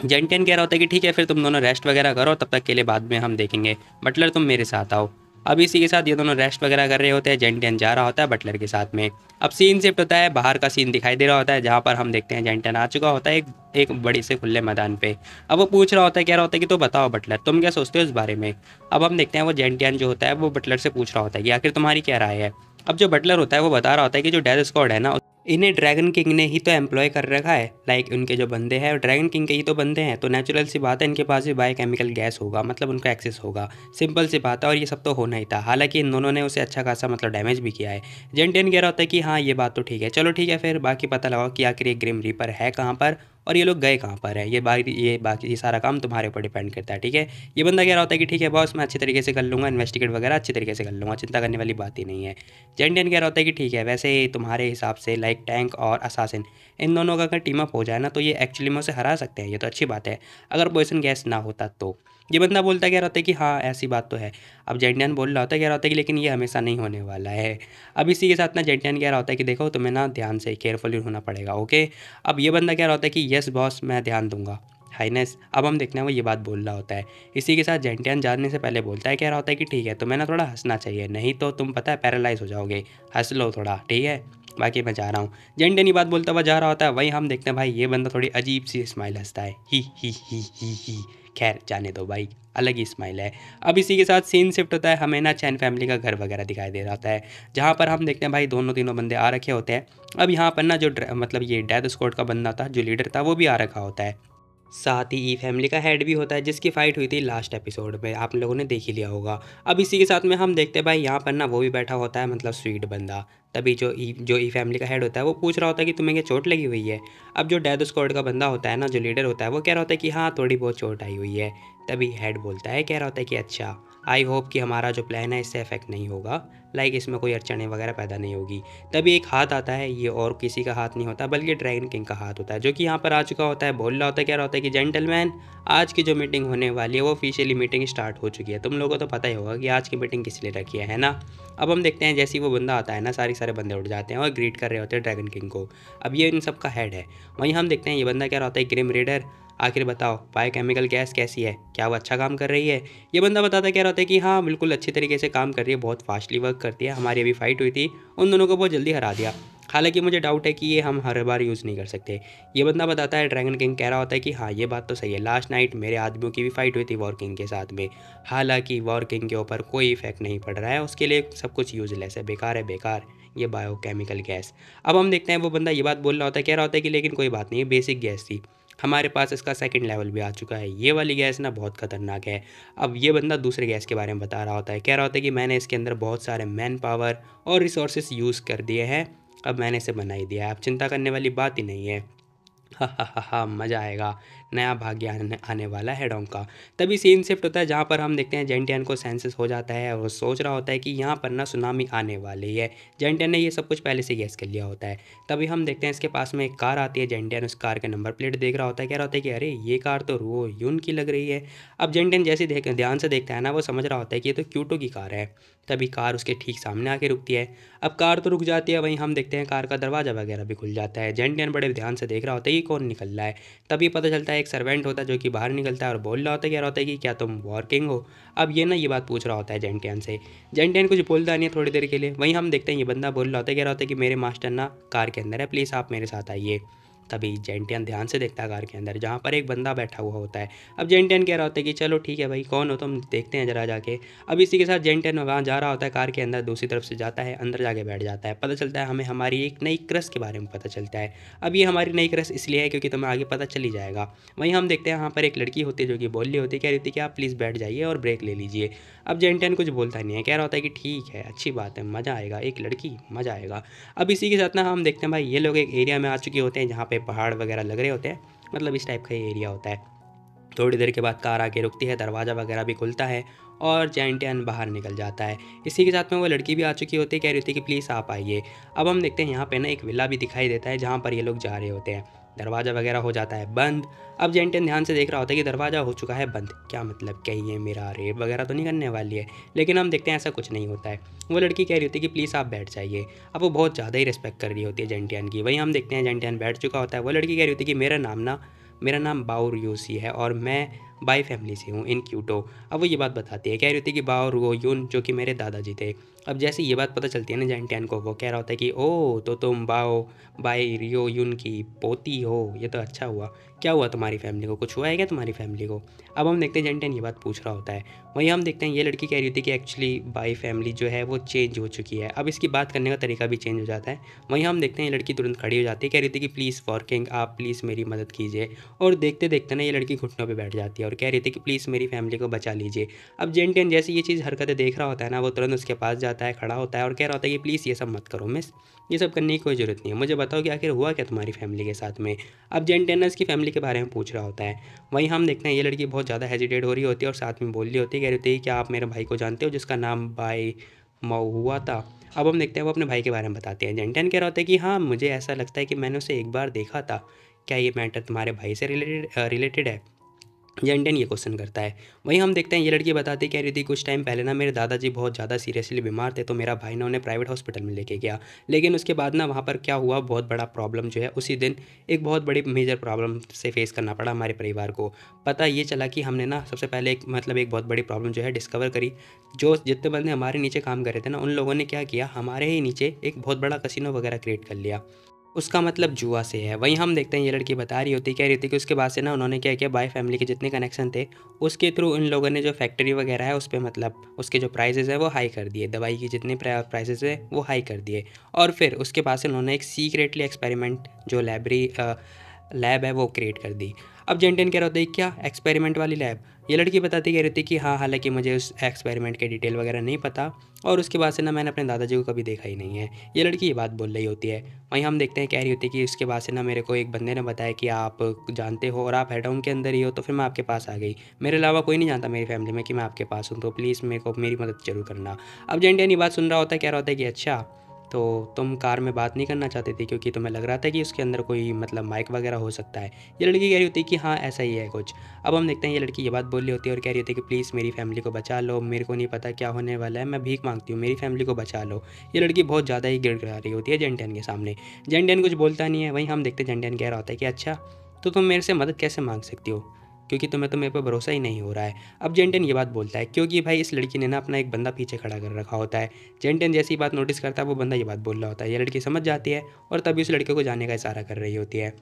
जेंटियन कह रहा होता है कि ठीक है फिर तुम दोनों रेस्ट वगैरह करो, तब तक के लिए बाद में हम देखेंगे, बटलर तुम मेरे साथ आओ। अब इसी के साथ ये दोनों रेस्ट वगैरह कर रहे होते हैं। जेंटन जा रहा होता है बटलर के साथ में। अब सीन शिफ्ट होता है, बाहर का सीन दिखाई दे रहा होता है जहाँ पर हम देखते हैं जेंटन आ चुका होता है एक एक बड़ी से खुले मैदान पे। अब वो पूछ रहा होता है, कह रहा होता है कि तो बताओ बटलर, तुम क्या सोचते हो इस बारे में। अब हम देखते हैं वो जेंटन जो होता है वो बटलर से पूछ रहा होता है कि आखिर तुम्हारी क्या राय है। अब जो बटलर होता है वो बता रहा होता है कि जो डेथ स्क्वाड है ना, इन्हें ड्रैगन किंग ने ही तो एम्प्लॉय कर रखा है। लाइक उनके जो बंदे हैं ड्रैगन किंग के ही तो बंदे हैं, तो नेचुरल सी बात है इनके पास भी बायोकेमिकल गैस होगा, मतलब उनका एक्सेस होगा, सिंपल सी बात है। और ये सब तो होना ही था। हालांकि इन दोनों ने उसे अच्छा खासा मतलब डैमेज भी किया है। जेंटियन कह रहा होता है कि हाँ ये बात तो ठीक है, चलो ठीक है फिर बाकी पता लगाओ कि आखिर ये ग्रिम रीपर है कहाँ पर और ये लोग गए कहाँ पर है। ये बाकी ये बाकी ये सारा काम तुम्हारे ऊपर डिपेंड करता है, ठीक है। ये बंदा कह रहा होता है कि ठीक है बॉस, मैं अच्छे तरीके से कर लूँगा, इन्वेस्टिगेट वगैरह अच्छे तरीके से कर लूँगा, चिंता करने वाली बात ही नहीं है। जेंटियन कह रहा होता है कि ठीक है, वैसे तुम्हारे हिसाब से लाइक टैंक और असासिन इन दोनों का अगर टीम अप हो जाए ना तो ये एक्चुअली में उसे हरा सकते हैं, ये तो अच्छी बात है, अगर पॉइजन गैस ना होता तो। ये बंदा बोलता कह रहा होता है कि हाँ ऐसी बात तो है। अब जेंटियन बोल रहा होता है कह रहा होता है कि लेकिन ये हमेशा नहीं होने वाला है। अब इसी के साथ ना जेंटियन कह रहा होता है कि देखो तुम्हें ना ध्यान से केयरफुली होना पड़ेगा, ओके। अब ये बंदा कह रहा होता है कि यस बॉस मैं ध्यान दूंगा हाईनेस। अब हम देखते हैं वो ये बात बोल रहा होता है। इसी के साथ जेंटियन जाने से पहले बोलता है, कह रहा होता है कि ठीक है तुम्हें ना थोड़ा हंसना चाहिए, नहीं तो तुम पता है पैरालाइज हो जाओगे, हंस लो थोड़ा, ठीक है बाकी मैं जा रहा हूँ। जेंटन ये बात बोलता हुआ जा रहा होता है। वहीं हम देखते हैं भाई ये बंदा थोड़ी अजीब सी स्माइल हंसता है, ही ही ही ही ही। खैर जाने दो भाई, अलग ही स्माइल है। अब इसी के साथ सीन शिफ्ट होता है, हमें ना चैन फैमिली का घर वगैरह दिखाई दे रहा होता है जहाँ पर हम देखते हैं भाई दोनों तीनों बंदे आ रखे होते हैं। अब यहाँ पर ना जो मतलब ये डेथ स्क्वाड का बंदा था जो लीडर था वो भी आ रखा होता है, साथ ही ई फैमिली का हेड भी होता है जिसकी फाइट हुई थी लास्ट एपिसोड में, आप लोगों ने देख ही लिया होगा। अब इसी के साथ में हम देखते हैं भाई यहाँ पर ना वो भी बैठा होता है मतलब स्वीट बंदा। तभी जो ई जो ई फैमिली का हेड होता है वो पूछ रहा होता है कि तुम्हें ये चोट लगी हुई है। अब जो डेथ स्क्वाड का बंदा होता है ना जो लीडर होता है वो कह रहा होता है कि हाँ थोड़ी बहुत चोट आई हुई है। तभी हेड बोलता है, कह रहा होता है कि अच्छा आई होप कि हमारा जो प्लान है इससे इफेक्ट नहीं होगा, लाइक इसमें कोई अड़चने वगैरह पैदा नहीं होगी। तभी एक हाथ आता है, ये और किसी का हाथ नहीं होता बल्कि ड्रैगन किंग का हाथ होता है जो कि यहाँ पर आ चुका होता है। बोल रहा होता है, कह रहा होता है कि जेंटलमैन आज की जो मीटिंग होने वाली है वो ऑफिशियली मीटिंग स्टार्ट हो चुकी है, तुम लोगों को तो पता ही होगा कि आज की मीटिंग किस लिए रखी है, है ना। अब हम देखते हैं जैसे ही वो बंदा आता है ना सारे सारे बंदे उठ जाते हैं और ग्रीट कर रहे होते हैं ड्रैगन किंग को। अब ये इन सब का हेड है। वहीं हम देखते हैं ये बंदा कह रहा होता है ग्रिम रीडर आखिर बताओ बायोकेमिकल गैस कैसी है, क्या वो अच्छा काम कर रही है। ये बंदा बताता कह रहा होता है कि हाँ बिल्कुल अच्छे तरीके से काम कर रही है, बहुत फास्टली वर्क करती है, हमारी अभी फाइट हुई थी उन दोनों को बहुत जल्दी हरा दिया, हालांकि मुझे डाउट है कि ये हम हर बार यूज़ नहीं कर सकते। ये बंदा बताता है, ड्रैगन किंग कह रहा होता है कि हाँ ये बात तो सही है, लास्ट नाइट मेरे आदमियों की भी फाइट हुई थी वॉर किंग के साथ में, हालांकि वॉर किंग के ऊपर कोई इफेक्ट नहीं पड़ रहा है, उसके लिए सब कुछ यूजलेस है, बेकार है बेकार ये बायोकेमिकल गैस। अब हम देखते हैं वो बंदा ये बात बोल रहा होता है, कह रहा होता है कि लेकिन कोई बात नहीं, बेसिक गैस थी, हमारे पास इसका सेकंड लेवल भी आ चुका है, ये वाली गैस ना बहुत खतरनाक है। अब ये बंदा दूसरे गैस के बारे में बता रहा होता है, कह रहा होता है कि मैंने इसके अंदर बहुत सारे मैन पावर और रिसोर्सेस यूज़ कर दिए हैं, अब मैंने इसे बना ही दिया है, अब चिंता करने वाली बात ही नहीं है, हा हा हा हा मज़ा आएगा, नया भाग्य आने, आने वाला है डोंग का। तभी सीन शिफ्ट होता है जहाँ पर हम देखते हैं जेंटियन को सेंसेस हो जाता है और वो सोच रहा होता है कि यहाँ पर ना सुनामी आने वाली है। जेंटियन ने ये सब कुछ पहले से गैस कर लिया होता है। तभी हम देखते हैं इसके पास में एक कार आती है, जेंटियन उस कार के नंबर प्लेट देख रहा होता है, कह रहा होता है कि अरे ये कार तो रुओ यून की लग रही है। अब जेंटियन जैसे देख ध्यान से देखता है ना वो समझ रहा होता है कि ये तो क्यूटो की कार है। तभी कार उसके ठीक सामने आके रुकती है। अब कार तो रुक जाती है, वहीं हम देखते हैं कार का दरवाज़ा वगैरह भी खुल जाता है। जेंटियन बड़े ध्यान से देख रहा होता है कि कौन निकल रहा है। तभी पता चलता है एक सर्वेंट होता है जो कि बाहर निकलता है और बोल रहा होता है, कह रहा होता है कि क्या तुम वॉर किंग हो। अब ये ना ये बात पूछ रहा होता है जेंटियन से। जेंटियन कुछ बोलता नहीं है थोड़ी देर के लिए। वहीं हम देखते हैं ये बंदा बोल रहा होता है, कह रहा होता है कि मेरे मास्टर ना कार के अंदर है, प्लीज़ आप मेरे साथ आइए। तभी जेंटियन ध्यान से देखता है कार के अंदर जहाँ पर एक बंदा बैठा हुआ होता है। अब जेंटियन कह रहा होता है कि चलो ठीक है भाई, कौन हो तुम, देखते हैं जरा जाके। अब इसी के साथ जेंटियन वहाँ जा रहा होता है कार के अंदर, दूसरी तरफ से जाता है, अंदर जाके बैठ जाता है। पता चलता है हमें हमारी एक नई क्रश के बारे में पता चलता है। अब ये हमारी नई क्रश इसलिए है क्योंकि तुम्हें आगे पता चली जाएगा। वहीं हम देखते हैं यहाँ पर एक लड़की होती है जो कि बोल रही होती है, कह रही थी कि आप प्लीज़ बैठ जाइए और ब्रेक ले लीजिए। अब जेंटियन कुछ बोलता नहीं है, कह रहा होता है कि ठीक है अच्छी बात है, मज़ा आएगा, एक लड़की मज़ा आएगा। अब इसी के साथ ना हम देखते हैं भाई ये लोग एक एरिया में आ चुके होते हैं जहाँ पहाड़ वगैरह लग रहे होते हैं, मतलब इस टाइप का ये एरिया होता है। थोड़ी देर के बाद कार आके रुकती है, दरवाज़ा वगैरह भी खुलता है और जेंटियन बाहर निकल जाता है। इसी के साथ में वो लड़की भी आ चुकी होती है, कह रही होती है कि प्लीज़ आप आइए। अब हम देखते हैं यहाँ पे ना एक विला भी दिखाई देता है जहाँ पर ये लोग जा रहे होते हैं। दरवाज़ा वगैरह हो जाता है बंद। अब जेंटियन ध्यान से देख रहा होता है कि दरवाज़ा हो चुका है बंद, क्या मतलब कहीं ये मेरा रेप वगैरह तो नहीं करने वाली है, लेकिन हम देखते हैं ऐसा कुछ नहीं होता है। वो लड़की कह रही होती है कि प्लीज़ आप बैठ जाइए। अब वो बहुत ज़्यादा ही रिस्पेक्ट कर रही होती है जेंटियन की। वहीं हम देखते हैं जेंटियन बैठ चुका होता है। वो लड़की कह रही होती है कि मेरा नाम ना मेरा नाम बाओ रियोशी है और मैं बाई फैमिली से हूँ इन क्यूटो। अब वो ये बात बताती है, कह रही होती है कि बाओ रुगोयुन जो कि मेरे दादाजी थे। अब जैसे ये बात पता चलती है ना जैंटियन को, वो कह रहा होता है कि ओ तो तुम बाओ बाई रुगोयुन की पोती हो, ये तो अच्छा हुआ। क्या हुआ तुम्हारी फैमिली को, कुछ हुआ है क्या तुम्हारी फैमिली को? अब हम देखते हैं जैंटियन ये बात पूछ रहा होता है। वहीं हम देखते हैं ये लड़की कह रही होती है कि एक्चुअली बाई फैमिली जो है वो चेंज हो चुकी है। अब इसकी बात करने का तरीका भी चेंज हो जाता है। वहीं हम देखते हैं ये लड़की तुरंत खड़ी हो जाती है, कह रही थी कि प्लीज़ फॉर किंग, आप प्लीज़ मेरी मदद कीजिए। और देखते देखते ना ये लड़की घुटनों पे बैठ जाती है और कह रही थी कि प्लीज़ मेरी फैमिली को बचा लीजिए। अब जेंटियन जैसे ये चीज़ हरकतें देख रहा होता है ना, वो तुरंत उसके पास जाता है, खड़ा होता है और कह रहा होता है कि प्लीज़ ये सब मत करो मिस, ये सब करने की कोई ज़रूरत नहीं है, मुझे बताओ कि आखिर हुआ क्या तुम्हारी फैमिली के साथ में। अब जेंटियन ने उसकी फैमिली के बारे में पूछ रहा होता है। वहीं हम देखते हैं ये लड़की बहुत ज़्यादा हेजिटेट हो रही होती है और साथ में बोल रही होती है, कह रही होती है कि आप मेरे भाई को जानते हो जिसका नाम बाई मऊ हुआ था। अब हम देखते हैं वो अपने भाई के बारे में बताते हैं। जेंटियन कह रहा होता है कि हाँ मुझे ऐसा लगता है कि मैंने उसे एक बार देखा था, क्या ये मैटर तुम्हारे भाई से रिलेटेड रिलेटेड है? जेंटियन ये क्वेश्चन करता है। वहीं हम देखते हैं ये लड़की बताती कह रही थी कुछ टाइम पहले ना मेरे दादाजी बहुत ज़्यादा सीरियसली बीमार थे, तो मेरा भाई ना उन्हें प्राइवेट हॉस्पिटल में लेके गया, लेकिन उसके बाद ना वहाँ पर क्या हुआ बहुत बड़ा प्रॉब्लम जो है उसी दिन एक बहुत बड़ी मेजर प्रॉब्लम से फेस करना पड़ा हमारे परिवार को। पता ये चला कि हमने ना सबसे पहले एक मतलब एक बहुत बड़ी प्रॉब्लम जो है डिस्कवर करी। जो जितने बंदे हमारे नीचे काम कर रहे थे ना, उन लोगों ने क्या किया, हमारे ही नीचे एक बहुत बड़ा कसिनो वगैरह क्रिएट कर लिया, उसका मतलब जुआ से है। वहीं हम देखते हैं ये लड़की बता रही होती कह रही थी कि उसके बाद से ना उन्होंने क्या किया, बाई फैमिली के जितने कनेक्शन थे उसके थ्रू इन लोगों ने जो फैक्ट्री वगैरह है उस पर मतलब उसके जो प्राइजेज़ है वो हाई कर दिए, दवाई की जितने प्राइजेज़ है वो हाई कर दिए। और फिर उसके बाद से उन्होंने एक सीक्रेटली एक्सपेरिमेंट जो लाइब्रेरी लैब है वो क्रिएट कर दी। अब जेंटियन कह रहा होता है क्या एक्सपेरिमेंट वाली लैब? ये लड़की बताती कह रही थी कि हाँ, हालांकि मुझे उस एक्सपेरिमेंट के डिटेल वगैरह नहीं पता और उसके बाद से ना मैंने अपने दादाजी को कभी देखा ही नहीं है, ये लड़की ये बात बोल रही होती है। वहीं हम देखते हैं कह रही होती है कि उसके बाद से ना मेरे को एक बंदे ने बताया कि आप जानते हो और आप हेडटाउन के अंदर ही हो, तो फिर मैं आपके पास आ गई, मेरे अलावा कोई नहीं जानता मेरी फैमिली में कि मैं आपके पास हूँ, तो प्लीज़ मेरे को मेरी मदद जरूर करना। अब जेंटियन ये बात सुन रहा होता है, कह रहा होता है कि अच्छा तो तुम कार में बात नहीं करना चाहते थे क्योंकि तुम्हें लग रहा था कि उसके अंदर कोई मतलब माइक वगैरह हो सकता है। ये लड़की कह रही होती है कि हाँ ऐसा ही है कुछ। अब हम देखते हैं ये लड़की ये बात बोल रही होती है और कह रही होती है कि प्लीज़ मेरी फैमिली को बचा लो, मेरे को नहीं पता क्या होने वाला है, मैं भीख मांगती हूँ, मेरी फैमिली को बचा लो। ये लड़की बहुत ज़्यादा ही गिड़गिड़ा रही होती है जेंटियन के सामने। जेंटियन कुछ बोलता नहीं है। वहीं हम देखते हैं जेंटियन कह रहा होता है कि अच्छा तो तुम मेरे से मदद कैसे मांग सकती हो क्योंकि तुम्हें तो मेरे पर भरोसा ही नहीं हो रहा है। अब जेंटियन ये बात बोलता है क्योंकि भाई इस लड़की ने ना अपना एक बंदा पीछे खड़ा कर रखा होता है। जेंटियन जैसी बात नोटिस करता है वो बंदा ये बात बोल रहा होता है, ये लड़की समझ जाती है और तभी उस लड़के को जाने का इशारा कर रही होती है।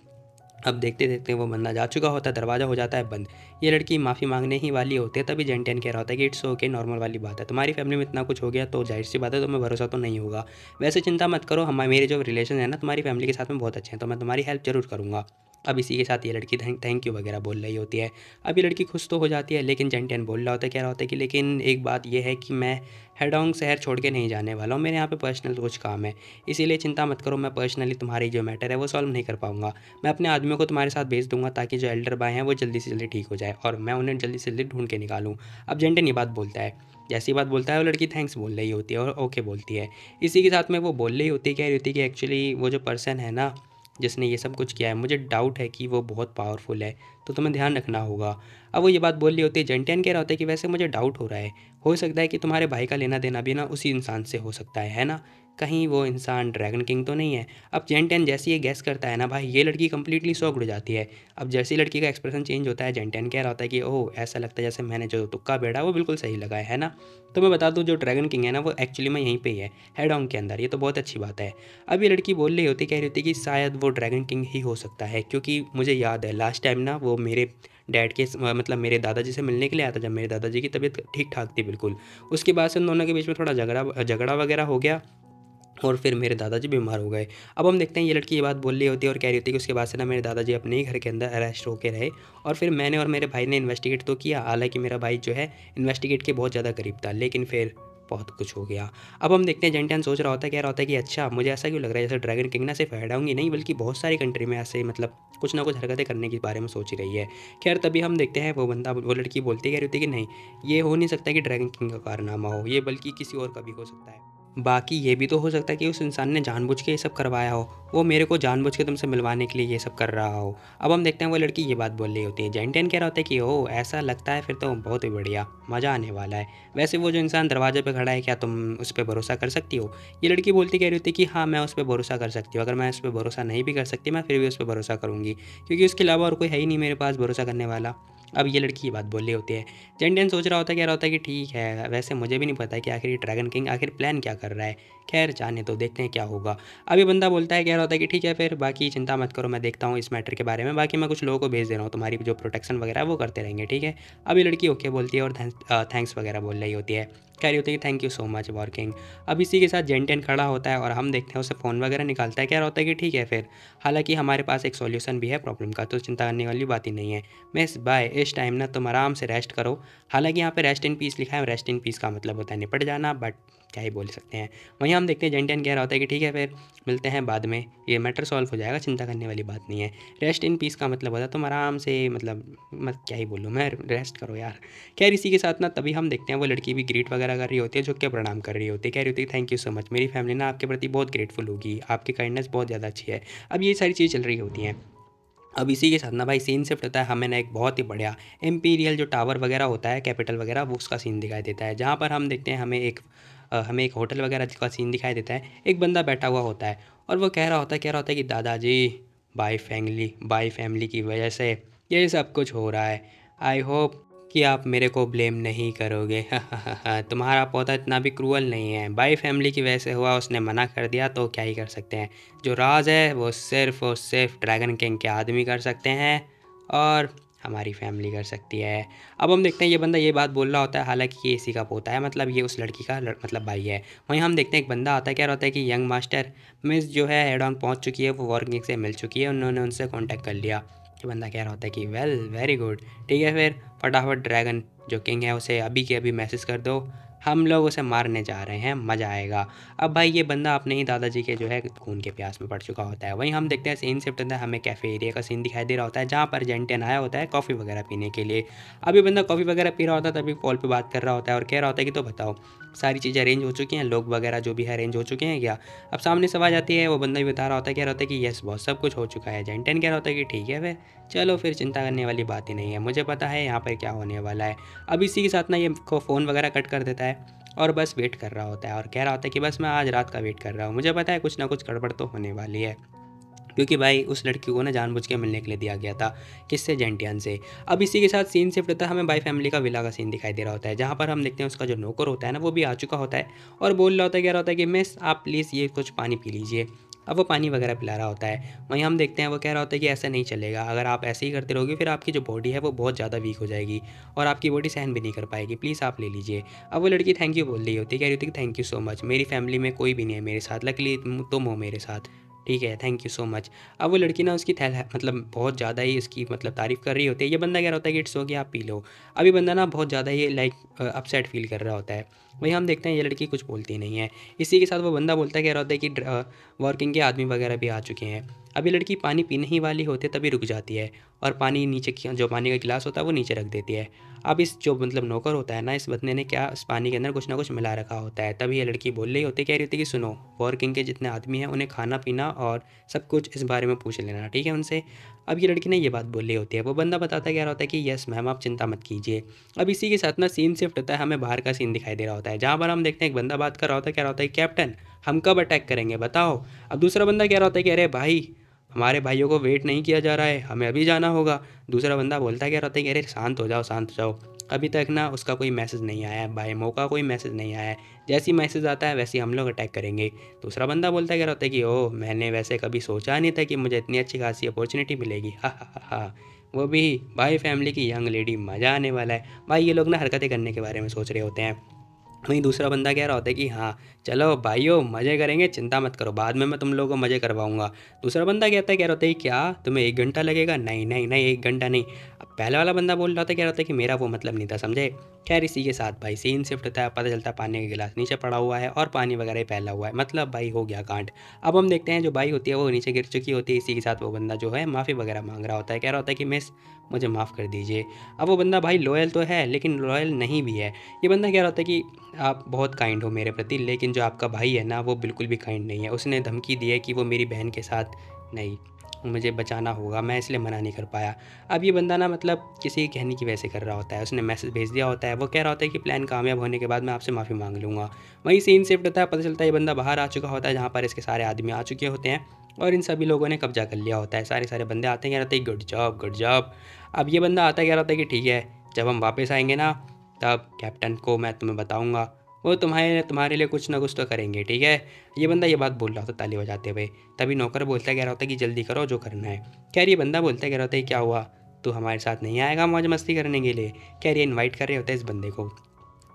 अब देखते देखते वो बंदा जा चुका होता है, दरवाज़ा हो जाता है बंद, ये लड़की माफ़ी मांगने ही वाली होती है, तभी जेंटियन कह रहा होता है कि इट्स ओके, नॉर्मल वाली बात है, तुम्हारी फैमिली में इतना कुछ हो गया तो जाहिर सी बात है तुम्हें भरोसा तो नहीं होगा, वैसे चिंता मत करो, हमारे मेरे जो रिलेशन है ना तुम्हारी फैमिली के साथ में बहुत अच्छे हैं, तो मैं तुम्हारी हेल्प जरूर करूँगा। अब इसी के साथ ये लड़की थैंक यू वगैरह बोल रही होती है। अब ये लड़की खुश तो हो जाती है, लेकिन जेंटियन बोल रहा होता है, कह रहा होता है कि लेकिन एक बात ये है कि मैं हेडोंग शहर छोड़ के नहीं जाने वाला हूँ, मेरे यहाँ पे पर्सनल कुछ काम है, इसीलिए चिंता मत करो, मैं पर्सनली तुम्हारी जो मैटर है वो सॉल्व नहीं कर पाऊँगा, मैं अपने आदमियों को तुम्हारे साथ भेज दूँगा ताकि जो एल्डर बाय हैं वो जल्दी से जल्दी ठीक हो जाए और मैं उन्हें जल्दी से जल्दी ढूंढ के निकालूँ। अब जेंटियन ये बात बोलता है, जैसी बात बोलता है वो लड़की थैंक्स बोल रही होती है और ओके बोलती है। इसी के साथ में वो बोल रही होती है, कह रही होती है कि एक्चुअली वो जो पर्सन है ना जिसने ये सब कुछ किया है, मुझे डाउट है कि वो बहुत पावरफुल है, तो तुम्हें ध्यान रखना होगा। अब वो ये बात बोल रही होती है। जेंटियन कह रहा होता है कि वैसे मुझे डाउट हो रहा है, हो सकता है कि तुम्हारे भाई का लेना देना भी ना उसी इंसान से हो सकता है है ना, कहीं वो इंसान ड्रैगन किंग तो नहीं है। अब जेंटियन जैसे ये गैस करता है ना भाई, ये लड़की कंप्लीटली शॉक्ड हो जाती है। अब जैसी लड़की का एक्सप्रेशन चेंज होता है, जेंटियन कह रहा होता है कि ओह ऐसा लगता है जैसे मैंने जो तुक्का बेड़ा वो बिल्कुल सही लगा है, है ना, तो मैं बता दूं जो ड्रैगन किंग है ना वो एक्चुअली में यहीं पर ही है, हेडोंग के अंदर, ये तो बहुत अच्छी बात है। अब ये लड़की बोल रही होती, कह रही होती कि शायद वो ड्रैगन किंग ही हो सकता है क्योंकि मुझे याद है लास्ट टाइम ना वो मेरे डैड के मतलब मेरे दादाजी से मिलने के लिए आया था जब मेरे दादाजी की तबीयत ठीक ठाक थी बिल्कुल, उसके बाद से उन दोनों के बीच में थोड़ा झगड़ा झगड़ा वगैरह हो गया और फिर मेरे दादाजी बीमार हो गए। अब हम देखते हैं ये लड़की ये बात बोल रही होती है और कह रही होती है कि उसके बाद से ना मेरे दादाजी अपने ही घर के अंदर अरेस्ट होकर रहे और फिर मैंने और मेरे भाई ने इन्वेस्टिगेट तो किया, हालांकि मेरा भाई जो है इन्वेस्टिगेट के बहुत ज़्यादा करीब था, लेकिन फिर बहुत कुछ हो गया। अब हम देखते हैं जेंटियन सोच रहा होता है, कह रहा होता है कि अच्छा मुझे ऐसा क्यों लग रहा है जैसे ड्रैगन किंग ना सिर्फ हेडोंग नहीं बल्कि बहुत सारी कंट्री में ऐसे मतलब कुछ ना कुछ हरकतें करने के बारे में सोच रही है। खैर तभी हम देखते हैं वो बंदा वो लड़की बोलती है, कह रही होती है कि नहीं ये हो नहीं सकता कि ड्रैगन किंग का कारनामा हो, ये बल्कि किसी और का भी हो सकता है, बाकी ये भी तो हो सकता है कि उस इंसान ने जानबूझ के ये सब करवाया हो, वो मेरे को जानबूझ के तुमसे मिलवाने के लिए ये सब कर रहा हो। अब हम देखते हैं वो लड़की ये बात बोल रही होती है। जेंटियन कह रहा होता है कि ओह ऐसा लगता है, फिर तो बहुत ही बढ़िया मज़ा आने वाला है, वैसे वो जो इंसान दरवाजे पे खड़ा है क्या तुम उस पर भरोसा कर सकती हो? ये लड़की बोलती कह रही होती कि हाँ मैं उस पर भरोसा कर सकती हूँ, अगर मैं उस पर भरोसा नहीं भी कर सकती मैं फिर भी उस पर भरोसा करूँगी क्योंकि उसके अलावा और कोई है ही नहीं मेरे पास भरोसा करने वाला। अब ये लड़की ये बात बोल रही होती है। जेंडियन सोच रहा होता है, कह रहा होता है कि ठीक है, वैसे मुझे भी नहीं पता कि आखिर ये ड्रैगन किंग आखिर प्लान क्या कर रहा है, खैर जाने तो देखते हैं क्या होगा। अब ये बंदा बोलता है, कह रहा होता है कि ठीक है फिर बाकी चिंता मत करो, मैं देखता हूँ इस मैटर के बारे में, बाकी मैं कुछ लोगों को भेज दे रहा हूँ, तुम्हारी जो प्रोटेक्शन वगैरह वो करते रहेंगे, ठीक है। अब ये लड़की ओके बोलती है और थैंक्स वगैरह बोल रही होती है, कह रही होती है कि thank you so much war king. अब इसी के साथ जेंटियन खड़ा होता है और हम देखते हैं उसे फ़ोन वगैरह निकालता है, कह रहा होता है कि ठीक है फिर हालांकि हमारे पास एक सॉल्यूशन भी है प्रॉब्लम का, तो चिंता करने वाली बात ही नहीं है। मिस बाय, इस टाइम ना तुम आराम से रेस्ट करो, हालांकि यहाँ पे रेस्ट इन पीस लिखा है, रेस्ट इन पीस का मतलब होता है निपट जाना, बट क्या ही बोल सकते हैं। वहीं हम देखते हैं जेंटियन कह रहा होता है कि ठीक है फिर मिलते हैं बाद में, ये मैटर सॉल्व हो जाएगा, चिंता करने वाली बात नहीं है। रेस्ट इन पीस का मतलब होता है तुम आराम से, मतलब मत क्या ही बोलूँ मैं, रेस्ट करो यार। खैर इसी के साथ ना तभी हम देखते हैं वो लड़की भी ग्रीट वगैरह कर रही होती है, जो क्या प्रणाम कर रही होती है, कह रही होती है थैंक यू सो मच, मेरी फैमिली ना आपके प्रति बहुत ग्रेटफुल होगी, आपकी काइंडनेस बहुत ज़्यादा अच्छी है। अब ये सारी चीज़ चल रही होती हैं। अब इसी के साथ ना भाई सीन शिफ्ट होता है, हमें ना एक बहुत ही बढ़िया इम्पीरियल जो टावर वगैरह होता है कैपिटल वगैरह वो उसका सीन दिखाई देता है, जहाँ पर हम देखते हैं हमें एक हमें एक होटल वगैरह का सीन दिखाई देता है। एक बंदा बैठा हुआ होता है और वो कह रहा होता है कह रहा होता है कि दादाजी बाय फैमिली बाय फैमिली की वजह से ये सब कुछ हो रहा है, आई होप कि आप मेरे को ब्लेम नहीं करोगे, तुम्हारा पौधा इतना भी क्रूअल नहीं है, बाई फैमिली की वजह से हुआ, उसने मना कर दिया तो क्या ही कर सकते हैं, जो राज है वो सिर्फ और सिर्फ ड्रैगन किंग के आदमी कर सकते हैं और हमारी फैमिली कर सकती है। अब हम देखते हैं ये बंदा ये बात बोल रहा होता है, हालांकि ये इसी का पोता है, मतलब ये उस लड़की का लड़, मतलब भाई है। वहीं हम देखते हैं एक बंदा आता है, कह रहा होता है कि यंग मास्टर मिस जो है हेडॉन पहुंच चुकी है, वो वर्किंग से मिल चुकी है, उन्होंने उनसे कॉन्टैक्ट कर लिया। ये बंदा कह रहा होता है कि वेल वेरी गुड, ठीक है फिर फटाफट ड्रैगन जो किंग है उसे अभी के अभी मैसेज कर दो, हम लोग उसे मारने जा रहे हैं, मज़ा आएगा। अब भाई ये बंदा अपने ही दादाजी के जो है खून के प्यास में पड़ चुका होता है। वहीं हम देखते हैं सीन शिफ्ट होता है, हमें कैफ़े एरिया का सीन दिखाई दे रहा होता है, जहाँ पर जेंटियन आया होता है कॉफ़ी वगैरह पीने के लिए। अब ये बंदा कॉफ़ी वगैरह पी रहा होता है, तभी कॉल पर बात कर रहा होता है और कह रहा होता है कि तो बताओ सारी चीज़ें अरेंज हो चुकी हैं, लोग वगैरह जो भी है अरेंज हो चुके हैं क्या। अब सामने से आवाज़ आती है, वो बंदा भी बता रहा होता है, कह रहा होता है कि येस बहुत सब कुछ हो चुका है। जेंटियन कह रहा होता है कि ठीक है फिर चलो फिर चिंता करने वाली बात ही नहीं है, मुझे पता है यहाँ पर क्या होने वाला है। अब इसी के साथ ना ये फ़ोन वगैरह कट कर देता है और बस वेट कर रहा होता है और कह रहा होता है कि बस मैं आज रात का वेट कर रहा हूँ, मुझे पता है कुछ ना कुछ गड़बड़ तो होने वाली है, क्योंकि भाई उस लड़की को ना जानबूझ के मिलने के लिए दिया गया था, किससे जेंटियन से। अब इसी के साथ सीन शिफ्ट होता है, हमें बाई फैमिली का विला का सीन दिखाई दे रहा होता है, जहाँ पर हम देखते हैं उसका जो नौकर होता है ना वो भी आ चुका होता है और बोल रहा होता है, कह रहा होता है कि मिस आप प्लीज़ ये कुछ पानी पी लीजिए। अब वो पानी वगैरह पिला रहा होता है। वहीं हम देखते हैं वो कह रहा होता है कि ऐसा नहीं चलेगा, अगर आप ऐसे ही करते रहोगे फिर आपकी जो बॉडी है वो बहुत ज़्यादा वीक हो जाएगी और आपकी बॉडी सहन भी नहीं कर पाएगी, प्लीज़ आप ले लीजिए। अब वो लड़की थैंक यू बोल रही होती है, कह रही होती है कि थैंक यू सो मच, मेरी फैमिली में कोई भी नहीं है मेरे साथ, लकीली तुम हो मेरे साथ, ठीक है थैंक यू सो मच। अब वो लड़की ना उसकी थैल मतलब बहुत ज़्यादा ही उसकी मतलब तारीफ़ कर रही होती है। ये बंदा कह रहा होता है कि इट्स ओके आप पी लो। अभी बंदा ना बहुत ज़्यादा ही लाइक अपसेट फील कर रहा होता है। वहीं हम देखते हैं ये लड़की कुछ बोलती नहीं है। इसी के साथ वो बंदा बोलता है, कह रहा होता है कि वर्किंग के आदमी वगैरह भी आ चुके हैं। अभी लड़की पानी पीने ही वाली होती है तभी रुक जाती है और पानी नीचे जो पानी का गिलास होता है वो नीचे रख देती है। अब इस जो मतलब नौकर होता है ना, इस बंदे ने क्या इस पानी के अंदर कुछ ना कुछ मिला रखा होता है। तभी ये लड़की बोल रही होती है, कह रही होती है कि सुनो वर्किंग के जितने आदमी हैं उन्हें खाना पीना और सब कुछ इस बारे में पूछ लेना, ठीक है उनसे। अब ये लड़की ने ये बात बोल रही होती है। वो बंदा बताता है, कह रहा होता है कि यस मैम आप चिंता मत कीजिए। अब इसी के साथ ना सीन शिफ्ट होता है, हमें बाहर का सीन दिखाई दे रहा होता है जहाँ पर हम देखते हैं एक बंदा बात कर रहा होता है, कह रहा होता है कैप्टन हम कब अटैक करेंगे बताओ। अब दूसरा बंदा कह रहा होता है कि अरे भाई हमारे भाइयों को वेट नहीं किया जा रहा है, हमें अभी जाना होगा। दूसरा बंदा बोलता है, कह रहा होता है कि अरे शांत हो जाओ शांत हो जाओ, अभी तक ना उसका कोई मैसेज नहीं आया है, बाय मौका कोई मैसेज नहीं आया है, जैसी मैसेज आता है वैसे हम लोग अटैक करेंगे। दूसरा बंदा बोलता है, कह रहा होता है कि ओ मैंने वैसे कभी सोचा नहीं था कि मुझे इतनी अच्छी खासी अपॉर्चुनिटी मिलेगी, हा हा हा हा, वो भी भाई फैमिली की यंग लेडी, मज़ा आने वाला है। भाई ये लोग ना हरकतें करने के बारे में सोच रहे होते हैं। वहीं दूसरा बंदा कह रहा होता है कि हाँ चलो भाइयों मज़े करेंगे, चिंता मत करो, बाद में मैं तुम लोगों को मज़े करवाऊंगा। दूसरा बंदा कहता है, कह रहा होता है क्या तुम्हें एक घंटा लगेगा, नहीं नहीं नहीं एक घंटा नहीं। अब पहले वाला बंदा बोल रहा था, कह रहा था कि मेरा वो मतलब नहीं था समझे। खैर इसी के साथ भाई सीन शिफ्ट होता है, पता चलता है पानी का गिलास नीचे पड़ा हुआ है और पानी वगैरह फैला हुआ है, मतलब भाई हो गया कांड। अब हम देखते हैं जो भाई होती है वो नीचे गिर चुकी होती है। इसी के साथ वो बंदा जो है माफ़ी वगैरह मांग रहा होता है, कह रहा होता है कि मिस मुझे माफ़ कर दीजिए। अब वो बंदा भाई लॉयल तो है लेकिन लॉयल नहीं भी है। ये बंदा कह रहा होता है कि आप बहुत काइंड हो मेरे प्रति, लेकिन जो आपका भाई है ना वो बिल्कुल भी काइंड नहीं है, उसने धमकी दी है कि वो मेरी बहन के साथ नहीं मुझे बचाना होगा, मैं इसलिए मना नहीं कर पाया। अब ये बंदा ना मतलब किसी के कहने की वजह से कर रहा होता है, उसने मैसेज भेज दिया होता है, वो कह रहा होता है कि प्लान कामयाब होने के बाद मैं आपसे माफ़ी मांग लूँगा। वहीं सीन शिफ्ट होता है, पता चलता है ये बंदा बाहर आ चुका होता है जहाँ पर इसके सारे आदमी आ चुके होते हैं और इन सभी लोगों ने कब्जा कर लिया होता है। सारे सारे बंदे आते हैं, कह रहे थे गुड जॉब गुड जॉब। अब ये बंदा आता है, कह रहा था कि ठीक है जब हम वापस आएंगे ना तब कैप्टन को मैं तुम्हें बताऊँगा, वो तुम्हारे तुम्हारे लिए कुछ ना कुछ तो करेंगे, ठीक है। ये बंदा ये बात बोल रहा होता ताली बजाते हुए। तभी नौकर बोलता है, कह रहा होता है कि जल्दी करो जो करना है। खैर ये बंदा बोलता है, कह रहा होता है क्या हुआ तू हमारे साथ नहीं आएगा मौज मस्ती करने के लिए। खैर ये इन्वाइट कर रहे होता है इस बंदे को,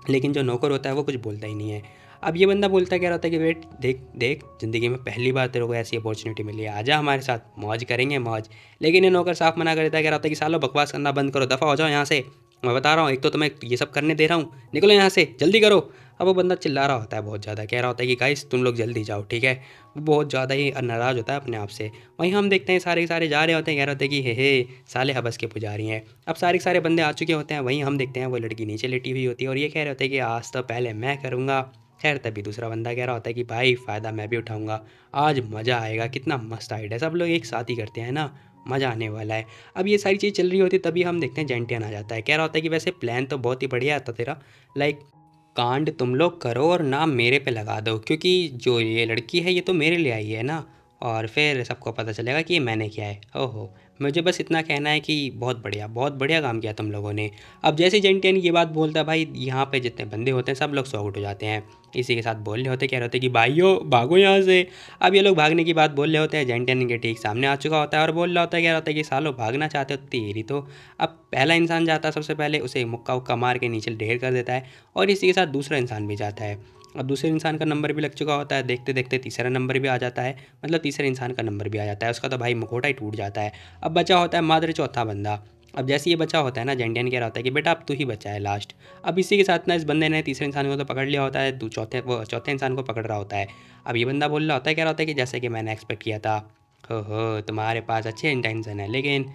लेकिन जो नौकर होता है वो कुछ बोलता ही नहीं है। अब ये बंदा बोलता है, कह रहा था कि वेट देख देख ज़िंदगी में पहली बार तेरे को ऐसी अपॉर्चुनिटी मिली है, आजा हमारे साथ मौज करेंगे मौज। लेकिन ये नौकर साफ मना कर देता है, कह रहा था कि सालो बकवास करना बंद करो, दफ़ा हो जाओ यहाँ से, मैं बता रहा हूँ एक तो तुम्हें ये सब करने दे रहा हूँ, निकलो यहाँ से जल्दी करो। अब वो बंदा चिल्ला रहा होता है बहुत ज़्यादा, कह रहा होता है कि गाइस तुम लोग जल्दी जाओ, ठीक है। वो बहुत ज़्यादा ही नाराज़ होता है अपने आप से। वहीं हम देखते हैं सारे सारे जा रहे होते हैं, कह रहे होते हैं कि हे हे साले हबस के पुजारी हैं। अब सारे सारे बंदे आ चुके होते हैं। वहीं हम देखते हैं वो लड़की नीचे लेटी हुई होती है और ये कह रहे होते हैं कि आज तो पहले मैं करूँगा। खैर तभी दूसरा बंदा कह रहा होता है कि भाई फ़ायदा मैं भी उठाऊँगा, आज मज़ा आएगा, कितना मस्त आइडिया है, सब लोग एक साथ ही करते हैं ना, मज़ा आने वाला है। अब ये सारी चीज़ चल रही होती है, तभी हम देखते हैं जेंटियन आ जाता है, कह रहा होता है कि वैसे प्लान तो बहुत ही बढ़िया था तेरा, लाइक कांड तुम लोग करो और नाम मेरे पे लगा दो, क्योंकि जो ये लड़की है ये तो मेरे लिए आई है ना, और फिर सबको पता चलेगा कि ये मैंने किया है। ओहो मुझे बस इतना कहना है कि बहुत बढ़िया बहुत बढ़िया काम किया तुम लोगों ने। अब जैसे जेंटियन ये बात बोलता है, भाई यहाँ पे जितने बंदे होते हैं सब लोग सॉर्ट हो जाते हैं, इसी के साथ बोल रहे होते, कह रहे होते कि भाइयों भागो यहाँ से। अब ये लोग भागने की बात बोल रहे होते हैं, जेंटियन इनके ठीक सामने आ चुका होता है और बोल रहा होता है, कह रहा होता है कि सालो भागना चाहते हो तेरी तो। अब पहला इंसान जाता है, सबसे पहले उसे मुक्का उक्का मार के नीचे ढेर कर देता है और इसी के साथ दूसरा इंसान भी जाता है। अब दूसरे इंसान का नंबर भी लग चुका होता है, देखते देखते तीसरा नंबर भी आ जाता है, मतलब तीसरे इंसान का नंबर भी आ जाता है, उसका तो भाई मुखौटा ही टूट जाता है। अब बचा होता है मादर चौथा बंदा। अब जैसे ये बचा होता है ना, जेंटियन कह रहा होता है कि बेटा अब तू ही बचा है लास्ट। अब इसी के साथ ना इस बंदे ने तीसरे इंसान को तो पकड़ लिया होता है, चौथे वो चौथे इंसान को पकड़ रहा होता है। अब ये बंदा बोल रहा होता है, कह रहा होता है कि जैसे कि मैंने एक्सपेक्ट किया था, हो हो तुम्हारे पास अच्छे इंटेंशन है, लेकिन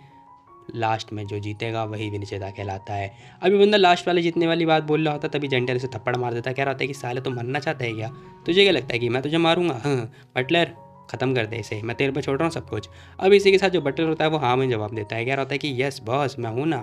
लास्ट में जो जीतेगा वही विजेता कहलाता है। अभी बंदा लास्ट वाले जीतने वाली बात बोल रहा होता, तभी जेंटियन उसे थप्पड़ मार देता है, कह रहा होता है कि साले तुम मरना चाहता है क्या, तुझे क्या लगता है कि मैं तुझे मारूंगा, हाँ बटलर ख़त्म कर दे इसे, मैं तेरे पे छोड़ रहा हूँ सब कुछ। अब इसी के साथ जो बटलर होता है वो हाँ में जवाब देता है, कह रहा होता है कि यस बॉस मैं हूँ ना।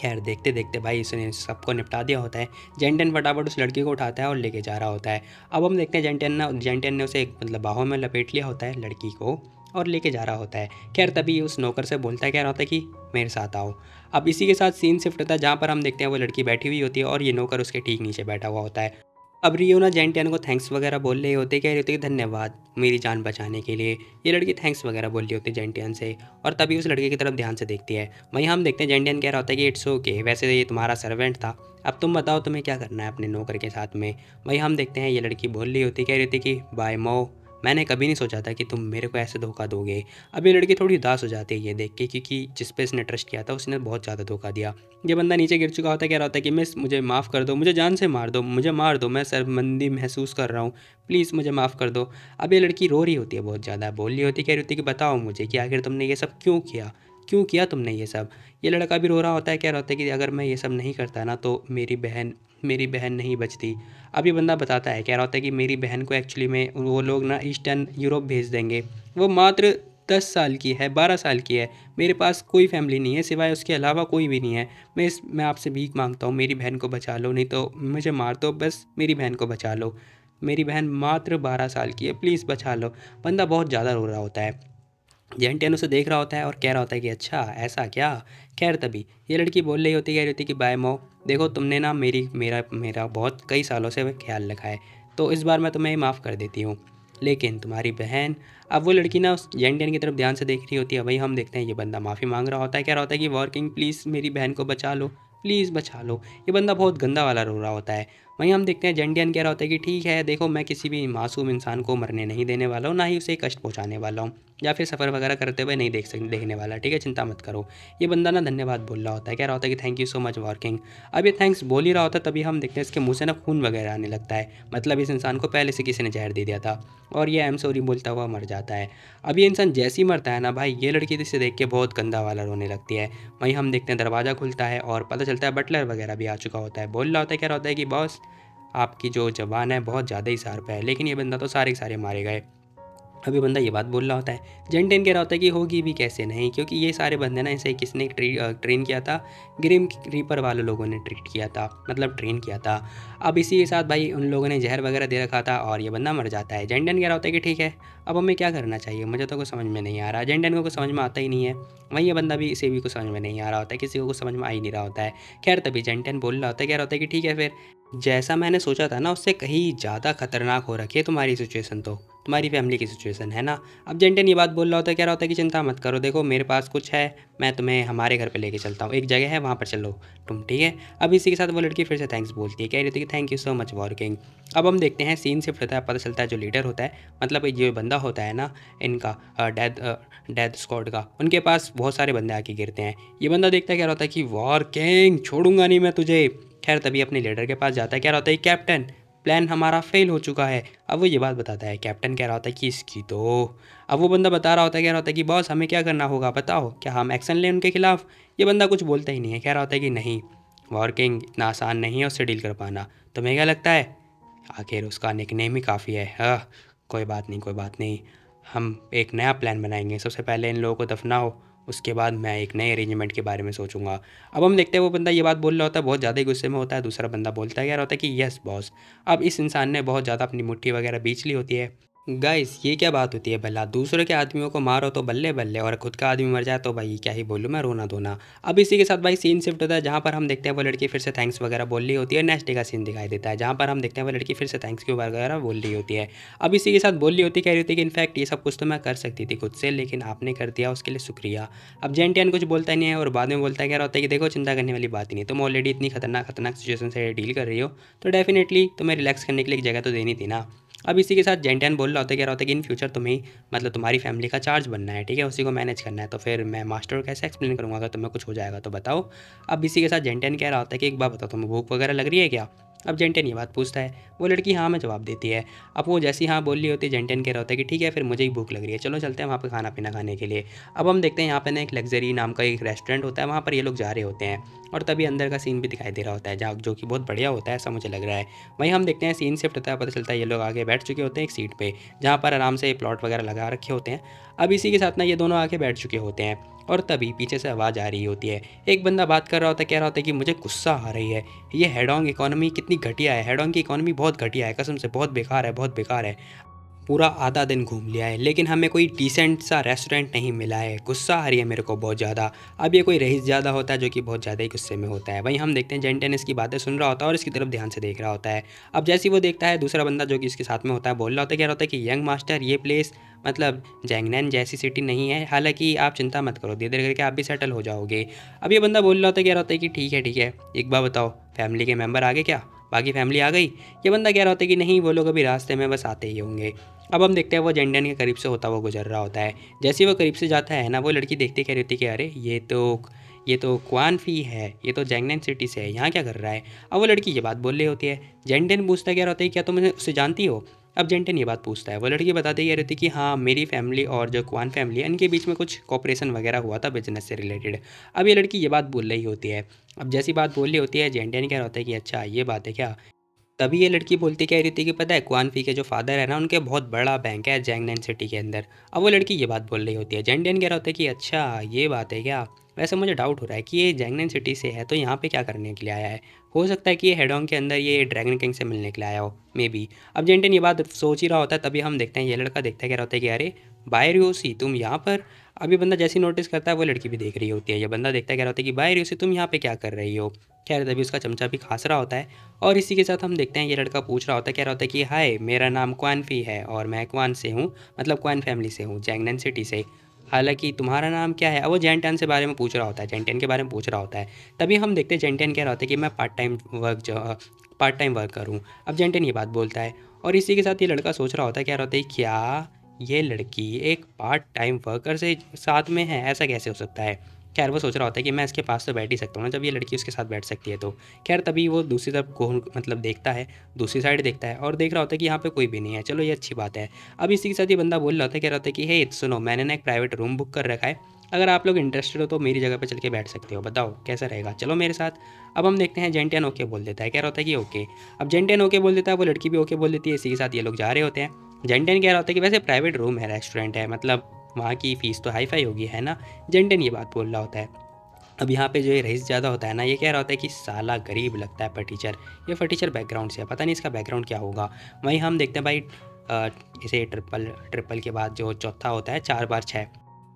खैर देखते देखते भाई इसने सबको निपटा दिया होता है। जेंटियन फटाफट उस लड़की को उठाता है और लेके जा रहा होता है। अब हम देखते हैं जेंटियन ना जेंटियन ने उसे मतलब बाहों में लपेट लिया होता है लड़की को और लेके जा रहा होता है। खैर तभी उस नौकर से बोलता है, कह रहा होता है कि मेरे साथ आओ। अब इसी के साथ सीन शिफ्ट होता है जहाँ पर हम देखते हैं वो लड़की बैठी हुई होती है और ये नौकर उसके ठीक नीचे बैठा हुआ होता है। अब रियो ना जेंटियन को थैंक्स वगैरह बोल रहे होते, कह रहे होते कि धन्यवाद मेरी जान बचाने के लिए। ये लड़की थैंक्स वगैरह बोल रही होती है जेंटियन से और तभी उस लड़के की तरफ ध्यान से देखती है। वहीं हम देखते हैं जेंटियन कह रहा होता है कि इट्स ओके, वैसे ये तुम्हारा सर्वेंट था, अब तुम बताओ तुम्हें क्या करना है अपने नौकर के साथ में। वहीं हम देखते हैं ये लड़की बोल रही होती, कह रही होती कि बाय मो, मैंने कभी नहीं सोचा था कि तुम मेरे को ऐसे धोखा दोगे। अब ये लड़की थोड़ी उदास हो जाती है ये देख के, क्योंकि जिस पे इसने ट्रस्ट किया था उसने बहुत ज़्यादा धोखा दिया। ये बंदा नीचे गिर चुका होता है, कह रहा होता है कि मिस मुझे माफ़ कर दो, मुझे जान से मार दो, मुझे मार दो, मैं शर्मंदी महसूस कर रहा हूँ, प्लीज़ मुझे माफ़ कर दो। अब ये लड़की रो रही होती है बहुत ज़्यादा, बोल रही होती है, कह रही होती है कि बताओ मुझे कि आखिर तुमने ये सब क्यों किया, क्यों किया तुमने ये सब। ये लड़का भी रो रहा होता है, कह रहा होता है कि अगर मैं ये सब नहीं करता ना तो मेरी बहन मेरी बहन नहीं बचती। अब ये बंदा बताता है, कह रहा होता है कि मेरी बहन को एक्चुअली में वो लोग ना ईस्टर्न यूरोप भेज देंगे, वो मात्र दस साल की है बारह साल की है, मेरे पास कोई फैमिली नहीं है सिवाय उसके अलावा कोई भी नहीं है, मैं इस मैं आपसे भीख मांगता हूँ मेरी बहन को बचा लो, नहीं तो मुझे मार दो, बस मेरी बहन को बचा लो, मेरी बहन मात्र बारह साल की है, प्लीज़ बचा लो। बंदा बहुत ज़्यादा रो रहा होता है, जेंटियन उसे देख रहा होता है और कह रहा होता है कि अच्छा ऐसा क्या। खैर तभी ये लड़की बोल रही होती है, कह रही होती कि बाय मो, देखो तुमने ना मेरी मेरा मेरा बहुत कई सालों से ख्याल रखा है, तो इस बार मैं तुम्हें माफ़ कर देती हूँ, लेकिन तुम्हारी बहन। अब वो लड़की ना उस जेंटियन की तरफ ध्यान से देख रही होती है। वही हम देखते हैं ये बंदा माफ़ी मांग रहा होता है, कह रहा होता है कि वॉर्किंग प्लीज़ मेरी बहन को बचा लो, प्लीज़ बचा लो। ये बंदा बहुत गंदा वाला रो रहा होता है। वहीं हम देखते हैं जेंटियन कह रहा होता है कि ठीक है देखो, मैं किसी भी मासूम इंसान को मरने नहीं देने वाला हूँ, ना ही उसे कष्ट पहुँचाने वाला हूँ या फिर सफ़र वगैरह करते हुए नहीं देख सक देखने वाला, ठीक है चिंता मत करो। ये बंदा ना धन्यवाद बोल रहा होता है, कह रहा होता है कि thank you so much working. अब ये थैंक्स बोल ही रहा होता है तभी हम देखते हैं इसके मुँह से ना खून वगैरह आने लगता है, मतलब इस इंसान को पहले से किसी ने जहर दे दिया था और ये आई एम सॉरी बोलता हुआ मर जाता है। अब ये इंसान जैसे ही मरता है ना भाई, ये लड़की इसे देख के बहुत गंदा वाला रोने लगती है। वहीं हम देखते हैं दरवाज़ा खुलता है और पता चलता है बटलर वगैरह भी आ चुका होता है, बोल रहा होता है, कह रहा होता है कि बॉस आपकी जो जबान है बहुत ज़्यादा ही शार्प है, लेकिन ये बंदा तो सारे के सारे मारे गए। अभी बंदा ये बात बोल रहा होता है, जेंटेन कह रहा होता है कि होगी भी कैसे नहीं, क्योंकि ये सारे बंदे ना ऐसे किसने ट्रेन किया था, ग्रीम रीपर वालों लोगों ने ट्रीट किया था, मतलब ट्रेन किया था। अब इसी के साथ भाई उन लोगों ने जहर वगैरह दे रखा था और ये बंदा मर जाता है। जेंटेन कह रहा होता है कि ठीक है अब हमें क्या करना चाहिए, मुझे तो कुछ समझ में नहीं आ रहा। जेंटेन को कुछ समझ में आता ही नहीं है, वहीं ये बंदा भी इसे भी कुछ समझ में नहीं आ रहा होता है, किसी को कुछ समझ में आ ही नहीं रहा होता है। खैर तभी जेंटेन बोल रहा होता है, कह रहा होता है कि ठीक है फिर जैसा मैंने सोचा था ना उससे कहीं ज़्यादा खतरनाक हो रखी है तुम्हारी सिचुएशन, तो तुम्हारी फैमिली की सिचुएशन है ना। अब जेंटन ये बात बोल रहा होता है, कह रहा होता है कि चिंता मत करो, देखो मेरे पास कुछ है, मैं तुम्हें हमारे घर पे लेके चलता हूँ, एक जगह है वहाँ पर चलो तुम, ठीक है। अब इसी के साथ वो लड़की फिर से थैंक्स बोलती है, कह रही होती है कि thank you so much working. अब हम देखते हैं सीन शिफ्ट होता है, पता चलता है जो लीडर होता है, मतलब जो बंदा होता है ना इनका डेथ डेथ स्क्वाड का, उनके पास बहुत सारे बंदे आके गिरते हैं। ये बंदा देखता है, कह रहा होता है कि वॉर्किंग छोड़ूंगा नहीं मैं तुझे। खैर तभी अपने लीडर के पास जाता है, कह रहा होता है कैप्टन प्लान हमारा फेल हो चुका है। अब वो ये बात बताता है, कैप्टन कह रहा होता है कि इसकी तो, अब वो बंदा बता रहा होता है, कह रहा होता है कि बॉस हमें क्या करना होगा बताओ, क्या हम एक्शन लें उनके खिलाफ। ये बंदा कुछ बोलता ही नहीं है, कह रहा होता है कि नहीं वॉर्किंग इतना आसान नहीं है उससे डील कर पाना, तुम्हें क्या लगता है, आखिर उसका निकनेम ही काफ़ी है। हाँ कोई बात नहीं कोई बात नहीं, हम एक नया प्लान बनाएंगे, सबसे पहले इन लोगों को दफनाओ, उसके बाद मैं एक नए अरेंजमेंट के बारे में सोचूंगा। अब हम देखते हैं वो बंदा ये बात बोल रहा होता है, बहुत ज़्यादा गुस्से में होता है, दूसरा बंदा बोलता है, कह रहा होता है कि यस बॉस। अब इस इंसान ने बहुत ज़्यादा अपनी मुट्ठी वगैरह बीच ली होती है। गाइस ये क्या बात होती है भला, दूसरे के आदमियों को मारो तो बल्ले बल्ले और खुद का आदमी मर जाए तो भाई क्या ही बोलूँ मैं, रोना धोना। अब इसी के साथ भाई सीन शिफ्ट होता है, जहाँ पर हम देखते हैं वो लड़की फिर से थैंक्स वगैरह बोल रही होती है। नेक्स्ट डे का सीन दिखाई देता है, जहाँ पर हम देखते हैं वो लड़की फिर से थैंक्स की वगैरह बोल रही होती है। अब इसी के साथ बोल रही होती है, कह रही होती है कि इनफैक्ट ये सब कुछ तो मैं कर सकती थी खुद से, लेकिन आपने कर दिया, उसके लिए शुक्रिया। अब जेंटियन कुछ बोलता नहीं है और बाद में बोलता है, कह रहा होता है कि देखो चिंता करने वाली बात ही नहीं, तुम ऑलरेडी इतनी खतरनाक खतरनाक सिचुएशन से डील कर रही हो तो डेफिनेटली तुम्हें रिलैक्स करने के लिए एक जगह तो देनी थी ना। अब इसी के साथ जेंटन बोल रहा होता है, कह रहा होता है कि इन फ्यूचर तुम्हें मतलब तुम्हारी फैमिली का चार्ज बनना है, ठीक है, उसी को मैनेज करना है, तो फिर मैं मास्टर को कैसे एक्सप्लेन करूँगा अगर तुम्हें कुछ हो जाएगा तो बताओ। अब इसी के साथ जेंटन कह रहा होता है कि एक बार बताओ तुम्हें भूख वगैरह लग रही है क्या। अब जेंटन ये बात पूछता है, वो लड़की हाँ में जवाब देती है। अब वो जैसी हाँ बोल रही होती है, जेंटन कह रहा होता है कि ठीक है फिर मुझे ही भूख लग रही है, चलो चलते हैं वहाँ पर खाना पीना खाने के लिए। अब हम देखते हैं यहाँ पर ना एक लग्जरी नाम का एक रेस्टोरेंट होता है, वहाँ पर ये लोग जा रहे होते हैं और तभी अंदर का सीन भी दिखाई दे रहा होता है, जहाँ जो कि बहुत बढ़िया होता है ऐसा मुझे लग रहा है। वहीं हम देखते हैं सीन शिफ्ट होता है, पता चलता है ये लोग आगे बैठ चुके होते हैं एक सीट पर, जहाँ पर आराम से प्लॉट वगैरह लगा रखे होते हैं। अब इसी के साथ ना ये दोनों आके बैठ चुके होते हैं और तभी पीछे से आवाज़ आ रही होती है, एक बंदा बात कर रहा होता है, कह रहा होता है कि मुझे गुस्सा आ रही है, ये हेडोंग इकोनॉमी कितनी घटिया है, हेडोंग की इकोनॉमी बहुत घटिया है, कसम से बहुत बेकार है बहुत बेकार है, पूरा आधा दिन घूम लिया है लेकिन हमें कोई डिसेंट सा रेस्टोरेंट नहीं मिला है, गुस्सा आ रही है मेरे को बहुत ज़्यादा। अब ये कोई रईस ज़्यादा होता है जो कि बहुत ज़्यादा ही गुस्से में होता है। वहीं हम देखते हैं जेंटन इसकी बातें सुन रहा होता है और इसकी तरफ ध्यान से देख रहा होता है। अब जैसे ही वो देखता है दूसरा बंदा जो कि इसके साथ में होता है बोल रहा होता है, कह रहा होता है कि यंग मास्टर ये प्लेस मतलब जैंगनैन जैसी सिटी नहीं है, हालांकि आप चिंता मत करो, धीरे धीरे करके आप भी सेटल हो जाओगे। अब ये बंदा बोल रहा होता है, कह रहा होता है कि ठीक है ठीक है एक बार बताओ फैमिली के मेम्बर आ गए क्या, बाकी फैमिली आ गई। ये बंदा कह रहा होता है कि नहीं वो लोग अभी रास्ते में बस आते ही होंगे। अब हम देखते हैं वो जेंटन के करीब से होता हुआ गुजर रहा होता है, जैसे ही वो करीब से जाता है ना वो लड़की देखते कह रही होती है कि अरे ये तो ये तो क्वान फी है, ये तो जैंगनैन सिटी से है, यहाँ क्या कर रहा है। अब वो लड़की ये बात बोल रही होती है, जेंटन पूछता है, कह रहा होता है क्या तुम उससे जानती हो। अब जेंटन ये बात पूछता है, वो लड़की बताती कह रही थी कि हाँ मेरी फैमिली और जो क्वान फैमिली है इनके बीच में कुछ कॉपरेशन वगैरह हुआ था बिजनेस से रिलेटेड। अब ये लड़की ये बात बोल रही होती है, अब जैसी बात बोल रही होती है जेंटन कह रहा होता है कि अच्छा ये बात है क्या। तभी ये लड़की बोलती कह रही थी कि पता है क्वान फी के जो फादर है ना उनके बहुत बड़ा बैंक है जैंगनैन सिटी के अंदर। अब वो लड़की ये बात बोल रही होती है, जेंटन कह रहा होता है कि अच्छा ये बात है क्या, वैसे मुझे डाउट हो रहा है कि ये जैंगनैन सिटी से है तो यहाँ पे क्या करने के लिए आया है, हो सकता है कि ये हेडोंग के अंदर ये ड्रैगन किंग से मिलने के लिए आया हो मे बी। अब जेंटन ये बात सोच ही रहा होता है, तभी हम देखते हैं ये लड़का देखता है कह रहा होता है कि अरे बाय रियोसी तुम यहाँ पर। अभी बंदा जैसे नोटिस करता है वो लड़की भी देख रही होती है, ये बंदा देखता है कह रहा होता है कि बाय रियोसी तुम यहाँ पे क्या कर रही हो। खैर तभी उसका चमचा भी खास रहा होता है और इसी के साथ हम देखते हैं ये लड़का पूछ रहा होता है, कह रहा होता है कि हाय मेरा नाम क्वान फी है और मैं क्वान से हूँ, मतलब क्वान फैमिली से हूँ जैंगनैन सिटी से, हालांकि तुम्हारा नाम क्या है। अब वो जेंटन से बारे में पूछ रहा होता है, जेंटन के बारे में पूछ रहा होता है। तभी हम देखते हैं जेंटन कह रहा होता है कि मैं पार्ट टाइम वर्क जो पार्ट टाइम वर्क करूं। अब जेंटन ये बात बोलता है और इसी के साथ ये लड़का सोच रहा होता है, कह रहा होता है क्या ये लड़की एक पार्ट टाइम वर्कर से साथ में है, ऐसा कैसे हो सकता है। खैर वो सोच रहा होता है कि मैं इसके पास तो बैठ ही सकता हूँ ना, जब ये लड़की उसके साथ बैठ सकती है तो। खैर तभी वो दूसरी तरफ को मतलब देखता है, दूसरी साइड देखता है और देख रहा होता है कि यहाँ पे कोई भी नहीं है, चलो ये अच्छी बात है। अब इसी के साथ ये बंदा बोल रहा होता है, कह रहा होता है कि हे सुनो मैंने ना एक प्राइवेट रूम बुक कर रखा है, अगर आप लोग इंटरेस्टेड हो तो मेरी जगह पर चल के बैठ सकते हो, बताओ कैसा रहेगा, चलो मेरे साथ। अब हम देखते हैं जेंटन ओके बोल देता है, कह रहा होता है कि ओके। अब जेंटन ओके बोल देता है, वो लड़की भी ओके बोल देती है, इसी के साथ ये लोग जा रहे होते हैं। जेंटन कह रहा होता है कि वैसे प्राइवेट रूम है, रेस्टोरेंट है, मतलब वहाँ की फ़ीस तो हाई फाई होगी, है ना। जेंटन ये बात बोल रहा होता है। अब यहाँ पे जो ये रईस ज़्यादा होता है ना, ये कह रहा होता है कि साला गरीब लगता है फटीचर, ये फटीचर बैकग्राउंड से है, पता नहीं इसका बैकग्राउंड क्या होगा। वहीं हम देखते हैं भाई आ, इसे ट्रिपल ट्रिपल के बाद जो चौथा होता है चार बार छः,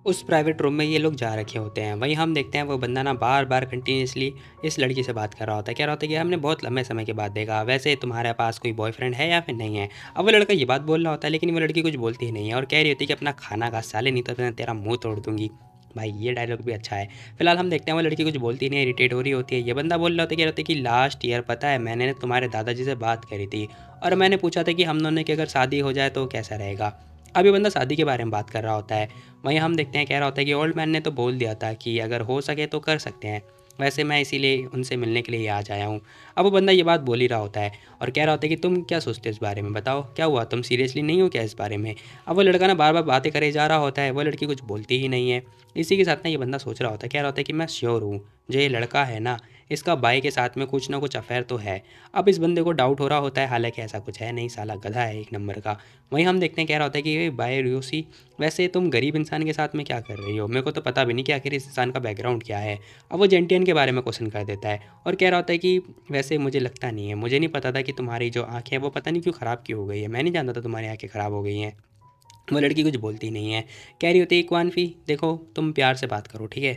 उस प्राइवेट रूम में ये लोग जा रखे होते हैं। वहीं हम देखते हैं वो बंदा ना बार बार कंटिन्यूसली इस लड़की से बात कर रहा होता है, कह रहा होता है कि हमने बहुत लंबे समय के बाद देखा, वैसे तुम्हारे पास कोई बॉयफ्रेंड है या फिर नहीं है। अब वो लड़का ये बात बोल रहा होता है, लेकिन वो लड़की कुछ बोलती ही नहीं है और कह रही होती है कि अपना खाना खा साले, नहीं तो मैं तेरा मुँह तोड़ दूँगी। भाई ये डायलॉग भी अच्छा है। फिलहाल हम देखते हैं वो लड़की कुछ बोलती नहीं, इरिटेट हो रही होती है। ये बंदा बोल रहा होता है, कह रहा होता है कि लास्ट ईयर पता है मैंने तुम्हारे दादाजी से बात करी थी और मैंने पूछा था कि हम दोनों की अगर शादी हो जाए तो कैसा रहेगा। अब ये बंदा शादी के बारे में बात कर रहा होता है। वहीं हम देखते हैं कह रहा होता है कि ओल्ड मैन ने तो बोल दिया था कि अगर हो सके तो कर सकते हैं, वैसे मैं इसीलिए उनसे मिलने के लिए आज आया हूँ। अब वो बंदा ये बात बोल ही रहा होता है और कह रहा होता है कि तुम क्या सोचते हो इस बारे में, बताओ क्या हुआ, तुम सीरियसली नहीं हो क्या इस बारे में। अब वो लड़का ना बार बार बातें करे जा रहा होता है, वो लड़की कुछ बोलती ही नहीं है। इसी के साथ ना ये बंदा सोच रहा होता है, कह रहा होता है कि मैं श्योर हूँ जो ये लड़का है ना, इसका भाई के साथ में कुछ ना कुछ अफेयर तो है। अब इस बंदे को डाउट हो रहा होता है, हालांकि ऐसा कुछ है नहीं, साला गधा है एक नंबर का। वहीं हम देखते हैं कह रहा होता है कि भाई रूसी, वैसे तुम गरीब इंसान के साथ में क्या कर रही हो, मेरे को तो पता भी नहीं कि आखिर इस इंसान का बैकग्राउंड क्या है। अब वो जेंटियन के बारे में क्वेश्चन कर देता है और कह रहा होता है कि वैसे मुझे लगता नहीं है, मुझे नहीं पता था कि तुम्हारी जो आँखें हैं वो पता नहीं क्यों ख़राब क्यों हो गई है, मैं नहीं जानता था तुम्हारी आँखें ख़राब हो गई हैं। वो लड़की कुछ बोलती नहीं है, कह रही होती है इक्वानफी देखो तुम प्यार से बात करो, ठीक है,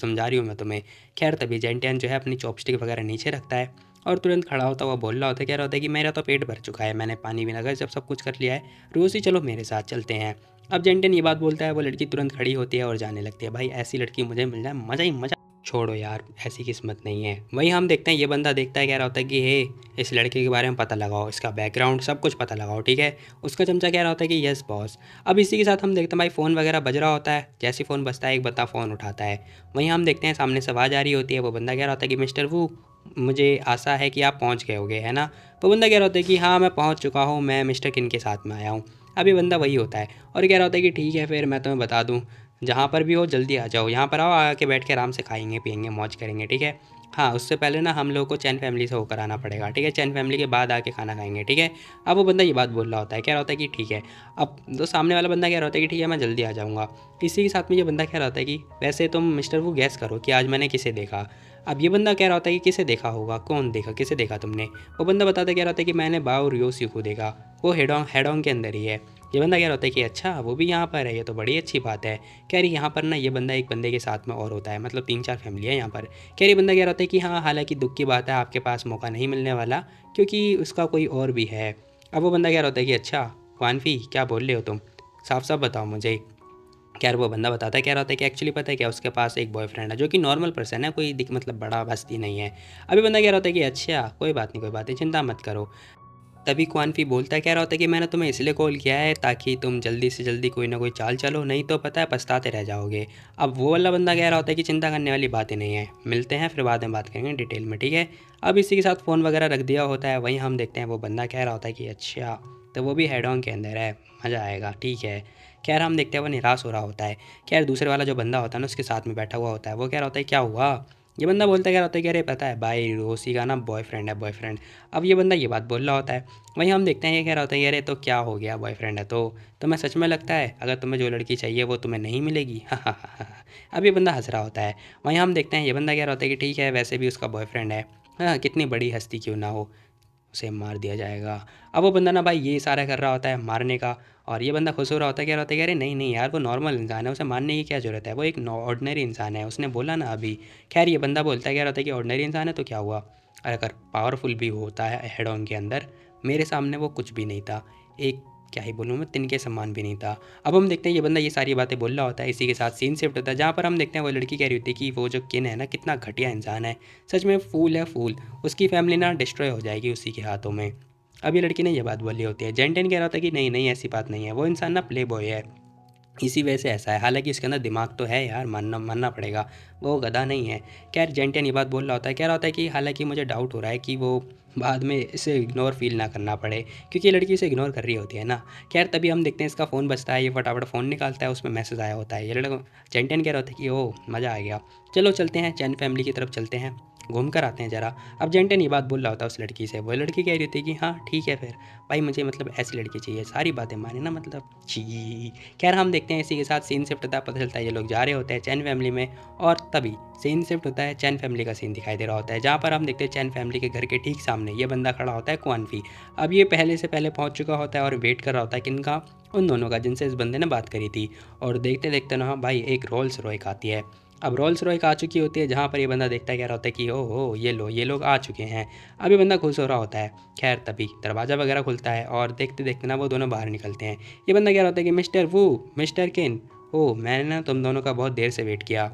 समझा रही हूँ मैं तुम्हें। खैर तभी जेंटियन जो है अपनी चॉपस्टिक वगैरह नीचे रखता है और तुरंत खड़ा होता हुआ बोल रहा होता है, कह रहा होता है कि मेरा तो पेट भर चुका है, मैंने पानी भी लगा जब सब कुछ कर लिया है, रूसी चलो मेरे साथ चलते हैं। अब जेंटियन ये बात बोलता है, वो लड़की तुरंत खड़ी होती है और जाने लगती है। भाई ऐसी लड़की मुझे मिल जाए मज़ा ही मज़ा, छोड़ो यार ऐसी किस्मत नहीं है। वहीं हम देखते हैं ये बंदा देखता है, कह रहा होता है कि हे इस लड़के के बारे में पता लगाओ, इसका बैकग्राउंड सब कुछ पता लगाओ, ठीक है। उसका चमचा कह रहा होता है कि यस बॉस। अब इसी के साथ हम देखते हैं भाई फ़ोन वगैरह बज रहा होता है, जैसे फ़ोन बजता है एक बंदा फ़ोन उठाता है। वहीं हम देखते हैं सामने से आवाज़ आ रही होती है, वो बंदा कह रहा होता है कि मिस्टर वू मुझे आशा है कि आप पहुँच गए होगे, है ना। वो बंदा कह रहा होता है कि हाँ मैं पहुँच चुका हूँ, मैं मिस्टर किन के साथ में आया हूँ। अब ये बंदा वही होता है और कह रहा होता है कि ठीक है फिर मैं तुम्हें बता दूँ, जहाँ पर भी हो जल्दी आ जाओ, यहाँ पर आओ, आके बैठ के आराम से खाएंगे पिएंगे मौज करेंगे, ठीक है। हाँ उससे पहले ना हम लोगों को चैन फैमिली से होकर आना पड़ेगा, ठीक है, चैन फैमिली के बाद आके खाना खाएंगे, ठीक है। अब वो बंदा ये बात बोल रहा होता है, कह रहा होता है कि ठीक है। अब तो सामने वाला बंदा कह रहा होता है कि ठीक है मैं जल्दी आ जाऊँगा। इसी के साथ में ये बंदा कह रहा होता है कि वैसे तुम मिस्टर वो गैस करो कि आज मैंने किसे देखा। अब ये बंदा कह रहा होता है कि किसे देखा होगा, कौन देखा, किसे देखा तुमने। वो बंदा बताता कह रहा होता है कि मैंने बाओ रियोसी को देखा, वो हेडोंग हेडोंग के अंदर ही है। ये बंदा कह रहा होता है कि अच्छा वो भी यहाँ पर है, ये तो बड़ी अच्छी बात है। कह रही यहाँ पर ना ये बंदा एक बंदे के साथ में और होता है, मतलब तीन चार फैमिली है यहाँ पर। कह रही बंदा कह रहा होता है कि हाँ हालांकि दुख की बात है आपके पास मौका नहीं मिलने वाला क्योंकि उसका कोई और भी है। अब वो बंदा कह रहा होता है कि अच्छा वानफी क्या बोल रहे हो तुम, साफ साफ बताओ मुझे। खैर वो बंदा बताता है, कह रहा होता है कि एक्चुअली पता है क्या उसके पास एक बॉयफ्रेंड है जो कि नॉर्मल पर्सन है, कोई मतलब बड़ा बस्ती नहीं है। अभी बंदा कह रहा होता है कि अच्छा कोई बात नहीं कोई बात नहीं चिंता मत करो। तभी क्वानफी बोलता है, कह रहा होता है कि मैंने तुम्हें इसलिए कॉल किया है ताकि तुम जल्दी से जल्दी कोई ना कोई चाल चलो, नहीं तो पता है पछताते रह जाओगे। अब वो वाला बंदा कह रहा होता है कि चिंता करने वाली बातें नहीं है, मिलते हैं फिर बाद में बात करेंगे डिटेल में, ठीक है। अब इसी के साथ फ़ोन वगैरह रख दिया होता है। वहीं हम देखते हैं वो बंदा कह रहा होता है कि अच्छा तो वो भी हेडोंग के अंदर है, मज़ा आएगा, ठीक है। खैर हम देखते हैं वो निराश हो रहा होता है। खैर दूसरे वाला जो बंदा होता है ना उसके साथ में बैठा हुआ होता है, वो कह रहा होता है क्या हुआ। ये बंदा बोलता है कह रहा होता है कि अरे पता है भाई रोसी का ना बॉयफ्रेंड है बॉयफ्रेंड। अब ये बंदा ये बात बोल रहा होता है। वहीं हम देखते हैं ये कह रहा होता है अरे तो क्या हो गया बॉयफ्रेंड है तो तुम्हें सच में लगता है अगर तुम्हें जो लड़की चाहिए वो तुम्हें नहीं मिलेगी। अब ये बंदा हंस रहा होता है। वहीं हम देखते हैं ये बंदा कह रहा होता है कि ठीक है वैसे भी उसका बॉयफ्रेंड है, हाँ कितनी बड़ी हस्ती क्यों ना हो, उसे मार दिया जाएगा। अब वो बंदा ना भाई ये इशारा कर रहा होता है मारने का और ये बंदा खुश हो रहा होता है, कह रहा होता है अरे नहीं नहीं यार वो नॉर्मल इंसान है, उसे मारने की क्या ज़रूरत है, वो एक ऑर्डिनरी इंसान है, उसने बोला ना अभी। खैर ये बंदा बोलता है कह रहा होता है कि ऑर्डिनरी इंसान है तो क्या हुआ, अरे अगर पावरफुल भी होता है हेड ऑन के अंदर, मेरे सामने वो कुछ भी नहीं था, एक क्या ही बोलूँ मैं तिनके समान भी नहीं था। अब हम देखते हैं ये बंदा ये सारी बातें बोल रहा होता है। इसी के साथ सीन शिफ्ट होता है जहाँ पर हम देखते हैं वो लड़की कह रही होती है कि वो जो किन है ना कितना घटिया इंसान है, सच में फूल है फूल, उसकी फैमिली ना डिस्ट्रॉय हो जाएगी उसी के हाथों में। अब ये लड़की ने यह बात बोली होती है। जेंटन कह रहा होता है कि नहीं नहीं ऐसी बात नहीं है, वो इंसान ना प्ले बॉय है इसी वजह से ऐसा है, हालांकि इसके अंदर दिमाग तो है यार, मानना मानना पड़ेगा, वो गधा नहीं है। खैर जेंटन ये बात बोल रहा होता है, कह रहा होता है कि हालांकि मुझे डाउट हो रहा है कि वो बाद में इसे इग्नोर फील ना करना पड़े क्योंकि लड़की इसे इग्नोर कर रही होती है ना। खैर तभी हम देखते हैं इसका फ़ोन बजता है, ये फटाफट फ़ोन निकालता है, उसमें मैसेज आया होता है। ये लड़का जेंटन कह रहा होता है कि ओ मज़ा आ गया, चलो चलते हैं चैन फैमिली की तरफ चलते हैं। घूम कर आते हैं ज़रा। अब जेंटन ये बात बोल रहा होता उस लड़की से, वो लड़की कह रही होती है कि हाँ ठीक है फिर भाई मुझे मतलब ऐसी लड़की चाहिए, सारी बातें माने ना मतलब जी। खैर हम देखते हैं इसी के साथ सीन शिफ्ट होता है, पता चलता है ये लोग जा रहे होते हैं चैन फैमिली में, और तभी सीन शिफ्ट होता है चैन फैमिली का सीन दिखाई दे रहा होता है, जहाँ पर हम देखते हैं चैन फैमिली के घर के ठीक सामने ये बंदा खड़ा होता है क्वानफी। अब ये पहले से पहले पहुँच चुका होता है और वेट कर रहा होता है किनका, उन दोनों का जिनसे इस बंदे ने बात करी थी। और देखते देखते ना भाई एक रोल्स रॉयस आती है। अब रोल्स रॉयस आ चुकी होती है जहाँ पर ये बंदा देखता है कह रहा होता है कि ओ हो ये लो ये लोग आ चुके हैं। अब ये बंदा खुश हो रहा होता है। खैर तभी दरवाज़ा वगैरह खुलता है और देखते देखते ना वो दोनों बाहर निकलते हैं। ये बंदा कह रहा होता है कि मिस्टर वू मिस्टर किन, ओ मैंने ना तुम दोनों का बहुत देर से वेट किया।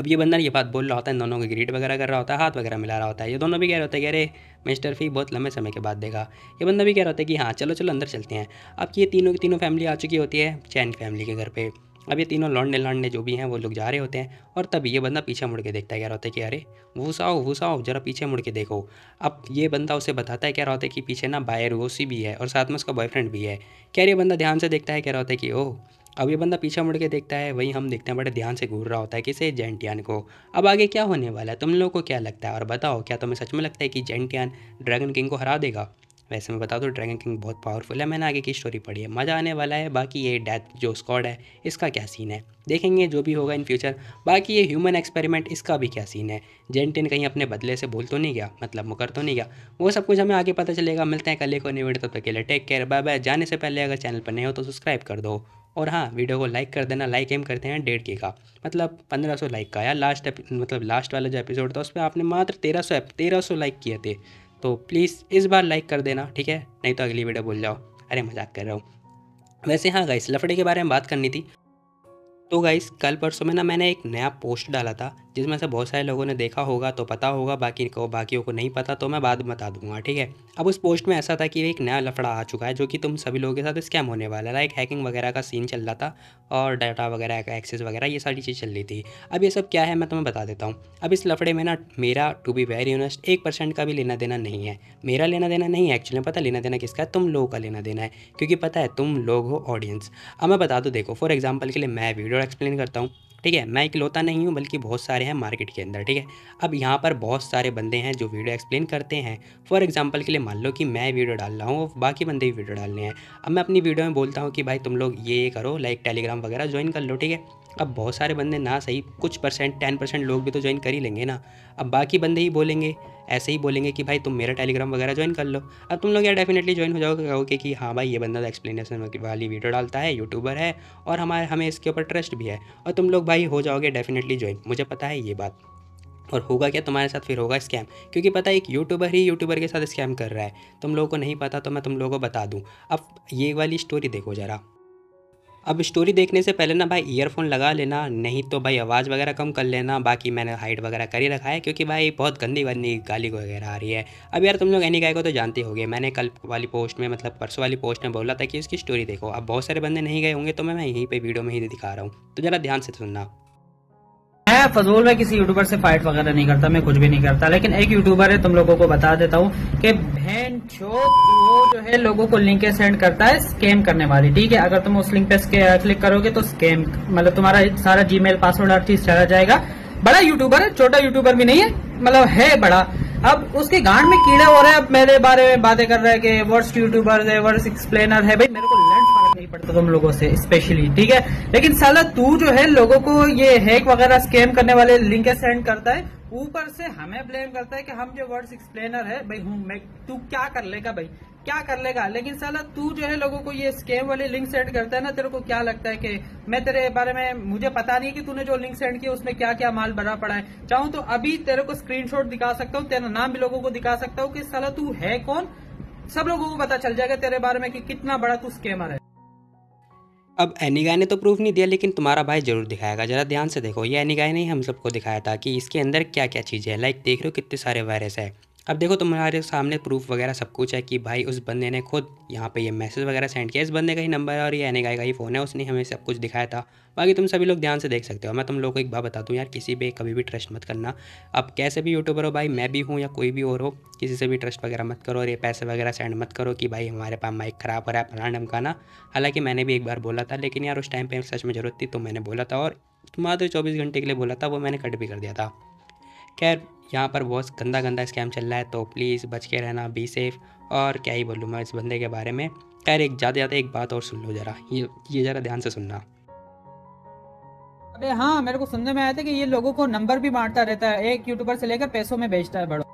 अब ये बंदा ये बात बोल रहा होता है, दोनों को ग्रीट वगैरह कर रहा होता है, हाथ वगैरह मिला रहा होता है। ये दोनों भी कह रहे होते हैं कि अरे मिस्टर फी बहुत लंबे समय के बाद देखा। ये बंदा भी कह रहा होता है कि हाँ चलो चलो अंदर चलते हैं। अब ये तीनों की तीनों फैमिली आ चुकी होती है चैन फैमिली के घर पे। अब ये तीनों लौंडे लौंडे जो भी हैं वो लोग जा रहे होते हैं और तभी ये बंदा पीछे मुड़ के देखता है, कह रहा होता है कि अरे वूसाओ वूसाओ जरा पीछे मुड़ के देखो। अब ये बंदा उसे बताता है, कह रहा होता है कि पीछे ना बायर वोसी भी है और साथ में उसका बॉयफ्रेंड भी है। कह रही बंदा ध्यान से देखता है, कह रहा होता है कि ओह। अब ये बंदा पीछे मुड़ के देखता है, वहीं हम देखते हैं बड़े ध्यान से घूर रहा होता है किसे, जेंटियन को। अब आगे क्या होने वाला है तुम लोगों को क्या लगता है, और बताओ क्या तुम्हें सच में लगता है कि जेंटियन ड्रैगन किंग को हरा देगा? वैसे मैं बता दूँ ड्रैगन किंग बहुत पावरफुल है, मैंने आगे की स्टोरी पढ़ी है, मज़ा आने वाला है। बाकी ये डेथ जो स्क्वाड है इसका क्या सीन है देखेंगे, जो भी होगा इन फ्यूचर। बाकी ये ह्यूमन एक्सपेरिमेंट इसका भी क्या सीन है, जेंटियन कहीं अपने बदले से भूल तो नहीं गया, मतलब मुकर तो नहीं गया, वो सब कुछ हमें आगे पता चलेगा। मिलते हैं कल एक और नई वीडियो, तब तक के लिए टेक केयर, बाय बाय। जाने से पहले अगर चैनल पर नए हो तो सब्सक्राइब कर दो, और हाँ वीडियो को लाइक कर देना। लाइक एम करते हैं डेढ़ के का, मतलब पंद्रह सौ लाइक का यार। लास्ट मतलब लास्ट वाला जो एपिसोड था उस पर आपने मात्र तेरह सौ तेरह सौ लाइक किए थे, तो प्लीज़ इस बार लाइक कर देना ठीक है, नहीं तो अगली वीडियो भूल जाओ। अरे मजाक कर रहा हूँ। वैसे हाँ गाइस लफड़े के बारे में बात करनी थी, तो गाइस कल परसों में ना मैंने एक नया पोस्ट डाला था जिसमें से बहुत सारे लोगों ने देखा होगा तो पता होगा, बाकी को बाकियों को नहीं पता तो मैं बाद में बता दूंगा ठीक है। अब उस पोस्ट में ऐसा था कि एक नया लफड़ा आ चुका है जो कि तुम सभी लोगों के साथ स्कैम होने वाला है, लाइक हैकिंग वगैरह का सीन चल रहा था और डाटा वगैरह का एक्सेस वगैरह ये सारी चीज़ चल रही थी। अब ये सब क्या है मैं तुम्हें बता देता हूँ। अब इस लफड़े में ना मेरा टू बी वेरी ऑनेस्ट एक परसेंट का भी लेना देना नहीं है, मेरा लेना देना नहीं है एक्चुअली, पता लेना देना किसका है, तुम लोगों का लेना देना है, क्योंकि पता है तुम लोग हो ऑडियंस। अब मैं बता दूँ देखो फॉर एग्जाम्पल के लिए मैं वीडियो एक्सप्लेन करता हूँ ठीक है, मैं इकलौता नहीं हूँ बल्कि बहुत सारे हैं मार्केट के अंदर ठीक है। अब यहाँ पर बहुत सारे बंदे हैं जो वीडियो एक्सप्लेन करते हैं, फॉर एग्जांपल के लिए मान लो कि मैं वीडियो डाल रहा हूँ, बाकी बंदे भी वीडियो डालने हैं। अब मैं अपनी वीडियो में बोलता हूँ कि भाई तुम लोग ये करो लाइक टेलीग्राम वगैरह ज्वाइन कर लो ठीक है। अब बहुत सारे बंदे ना सही कुछ परसेंट टेन परसेंट लोग भी तो ज्वाइन कर ही लेंगे ना। अब बाकी बंदे ही बोलेंगे ऐसे ही बोलेंगे कि भाई तुम मेरा टेलीग्राम वगैरह ज्वाइन कर लो। अब तुम लोग यार डेफिनेटली ज्वाइन हो जाओगे, कहोगे कि हाँ भाई ये बंदा एक्सप्लेनेशन वाली वीडियो डालता है, यूट्यूबर है और हमारे हमें इसके ऊपर ट्रस्ट भी है, और तुम लोग भाई हो जाओगे डेफिनेटली ज्वाइन, मुझे पता है ये बात। और होगा क्या तुम्हारे साथ, फिर होगा स्कैम, क्योंकि पता है एक यूट्यूबर ही यूट्यूबर के साथ स्कैम कर रहा है। तुम लोगों को नहीं पता तो मैं तुम लोगों को बता दूँ। अब ये वाली स्टोरी देखो ज़रा। अब स्टोरी देखने से पहले ना भाई ईयरफोन लगा लेना, नहीं तो भाई आवाज़ वगैरह कम कर लेना। बाकी मैंने हाइट वगैरह कर ही रखा है क्योंकि भाई बहुत गंदी गंदी गाली वगैरह आ रही है। अब यार तुम लोग एनी गाय को तो जानते होगे, मैंने कल वाली पोस्ट में मतलब परसों वाली पोस्ट में बोला था कि उसकी स्टोरी देखो। अब बहुत सारे बंदे नहीं गए होंगे तो मैं यहीं पर वीडियो में ही दिखा रहा हूँ, तो ज़रा ध्यान से सुनना। मैं फजूल में किसी यूट्यूबर से फाइट वगैरह नहीं करता, मैं कुछ भी नहीं करता, लेकिन एक यूट्यूबर है तुम लोगों को बता देता हूँ कि बहन चोद वो जो है लोगों को लिंक सेंड करता है स्कैम करने वाली ठीक है। अगर तुम उस लिंक पे क्लिक करोगे तो स्कैम मतलब तुम्हारा सारा जीमेल पासवर्ड हर चीज चला जाएगा। बड़ा यूट्यूबर है, छोटा यूट्यूबर भी नहीं है, मतलब है बड़ा। अब उसके गांड में कीड़ा हो रहा है, अब मेरे बारे में बातें कर रहा है कि वर्स्ट यूट्यूबर है, वर्स्ट एक्सप्लेनर है। भाई मेरे को नहीं पड़ता तुम लोगों से स्पेशली ठीक है, लेकिन साला तू जो है लोगों को ये हैक वगैरह स्कैम करने वाले लिंक सेंड करता है, ऊपर से हमें ब्लेम करता है कि हम जो वर्ड्स एक्सप्लेनर है। भाई हूँ मैं, तू क्या कर लेगा भाई, क्या कर लेगा, लेकिन साला तू जो है लोगों को ये स्कैम वाले लिंक सेंड करता है ना। तेरे को क्या लगता है कि मैं तेरे बारे में, मुझे पता नहीं कि तूने जो लिंक सेंड किया उसमें क्या क्या माल भरा पड़ा है। चाहूँ तो अभी तेरे को स्क्रीनशॉट दिखा सकता हूँ, तेरा नाम भी लोगों को दिखा सकता हूँ कि साला तू है कौन, सब लोगों को पता चल जाएगा तेरे बारे में कि कितना बड़ा तू स्कैमर है। अब एनीगाय ने तो प्रूफ नहीं दिया लेकिन तुम्हारा भाई जरूर दिखाएगा, जरा ध्यान से देखो। ये एनीगाय ने हम सबको दिखाया था कि इसके अंदर क्या क्या चीज़ें हैं, लाइक देख रहे हो कितने सारे वायरस है। अब देखो तुम्हारे सामने प्रूफ वगैरह सब कुछ है कि भाई उस बंदे ने खुद यहाँ पे ये मैसेज वगैरह सेंड किया, इस बंदे का ही नंबर है और ये एनीगाय का ही फ़ोन है, उसने हमें सब कुछ दिखाया था। बाकी तुम सभी लोग ध्यान से देख सकते हो। मैं तुम लोगों को एक बात बता दूँ यार, किसी पे कभी भी ट्रस्ट मत करना, अब कैसे भी यूट्यूबर हो भाई, मैं भी हूँ या कोई भी और हो, किसी से भी ट्रस्ट वगैरह मत करो। और ये पैसे वगैरह सेंड मत करो कि भाई हमारे पास माइक ख़राब हो रहा है फलाना ढमकाना। हालाँकि मैंने भी एक बार बोला था, लेकिन यार उस टाइम पर सच में ज़रूरत थी तो मैंने बोला था, और मात्र चौबीस घंटे के लिए बोला था, वो मैंने कट भी कर दिया था। खैर यहाँ पर बहुत गंदा गंदा स्कैम चल रहा है, तो प्लीज़ बच के रहना, बी सेफ। और क्या ही बोलूँ मैं इस बंदे के बारे में। खैर एक ज़्यादा ज़्यादा एक बात और सुन लो ज़रा, ये ये ज़रा ध्यान से सुनना। अरे हाँ, मेरे को समझ में आया था कि ये लोगों को नंबर भी बांटता रहता है, एक यूट्यूबर से लेकर पैसों में बेचता है बड़ो।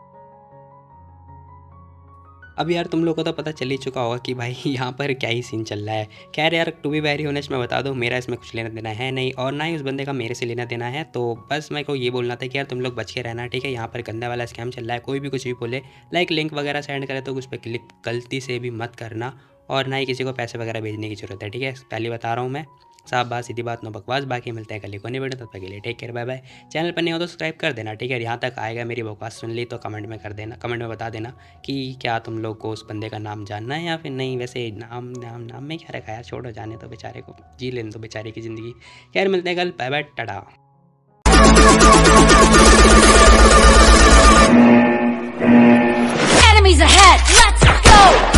अब यार तुम लोगों को तो पता चल ही चुका होगा कि भाई यहाँ पर क्या ही सीन चल रहा है। खैर यार टू बी वेरी ऑनेस्ट मैं बता दूँ, मेरा इसमें कुछ लेना देना है नहीं, और ना ही उस बंदे का मेरे से लेना देना है। तो बस मेरे को ये बोलना था कि यार तुम लोग बच के रहना, ठीक है। यहाँ पर गंदा वाला स्कैम चल रहा है, कोई भी कुछ भी बोले, लाइक लिंक वगैरह सेंड करे तो उस पर क्लिक गलती से भी मत करना, और ना ही किसी को पैसे वगैरह भेजने की ज़रूरत है, ठीक है। पहले बता रहा हूँ मैं, साफ बात सीधी बात, नो बकवास। बाकी मिलते हैं कल एक नए वीडियो, तब तक के लिए take care, bye bye. Channel पर नहीं हो तो सब्सक्राइब कर देना, ठीक है। यहाँ तक आएगा मेरी बकवास सुन ली तो कमेंट में कर देना, कमेंट में बता देना कि क्या तुम लोग को उस बंदे का नाम जानना है या फिर नहीं। वैसे नाम नाम नाम में क्या रखा यार, छोड़ो, जाने तो बेचारे को, जी लेने तो बेचारे की ज़िंदगी। खैर मिलते हैं कल, bye bye, tata. Enemies ahead, let's go!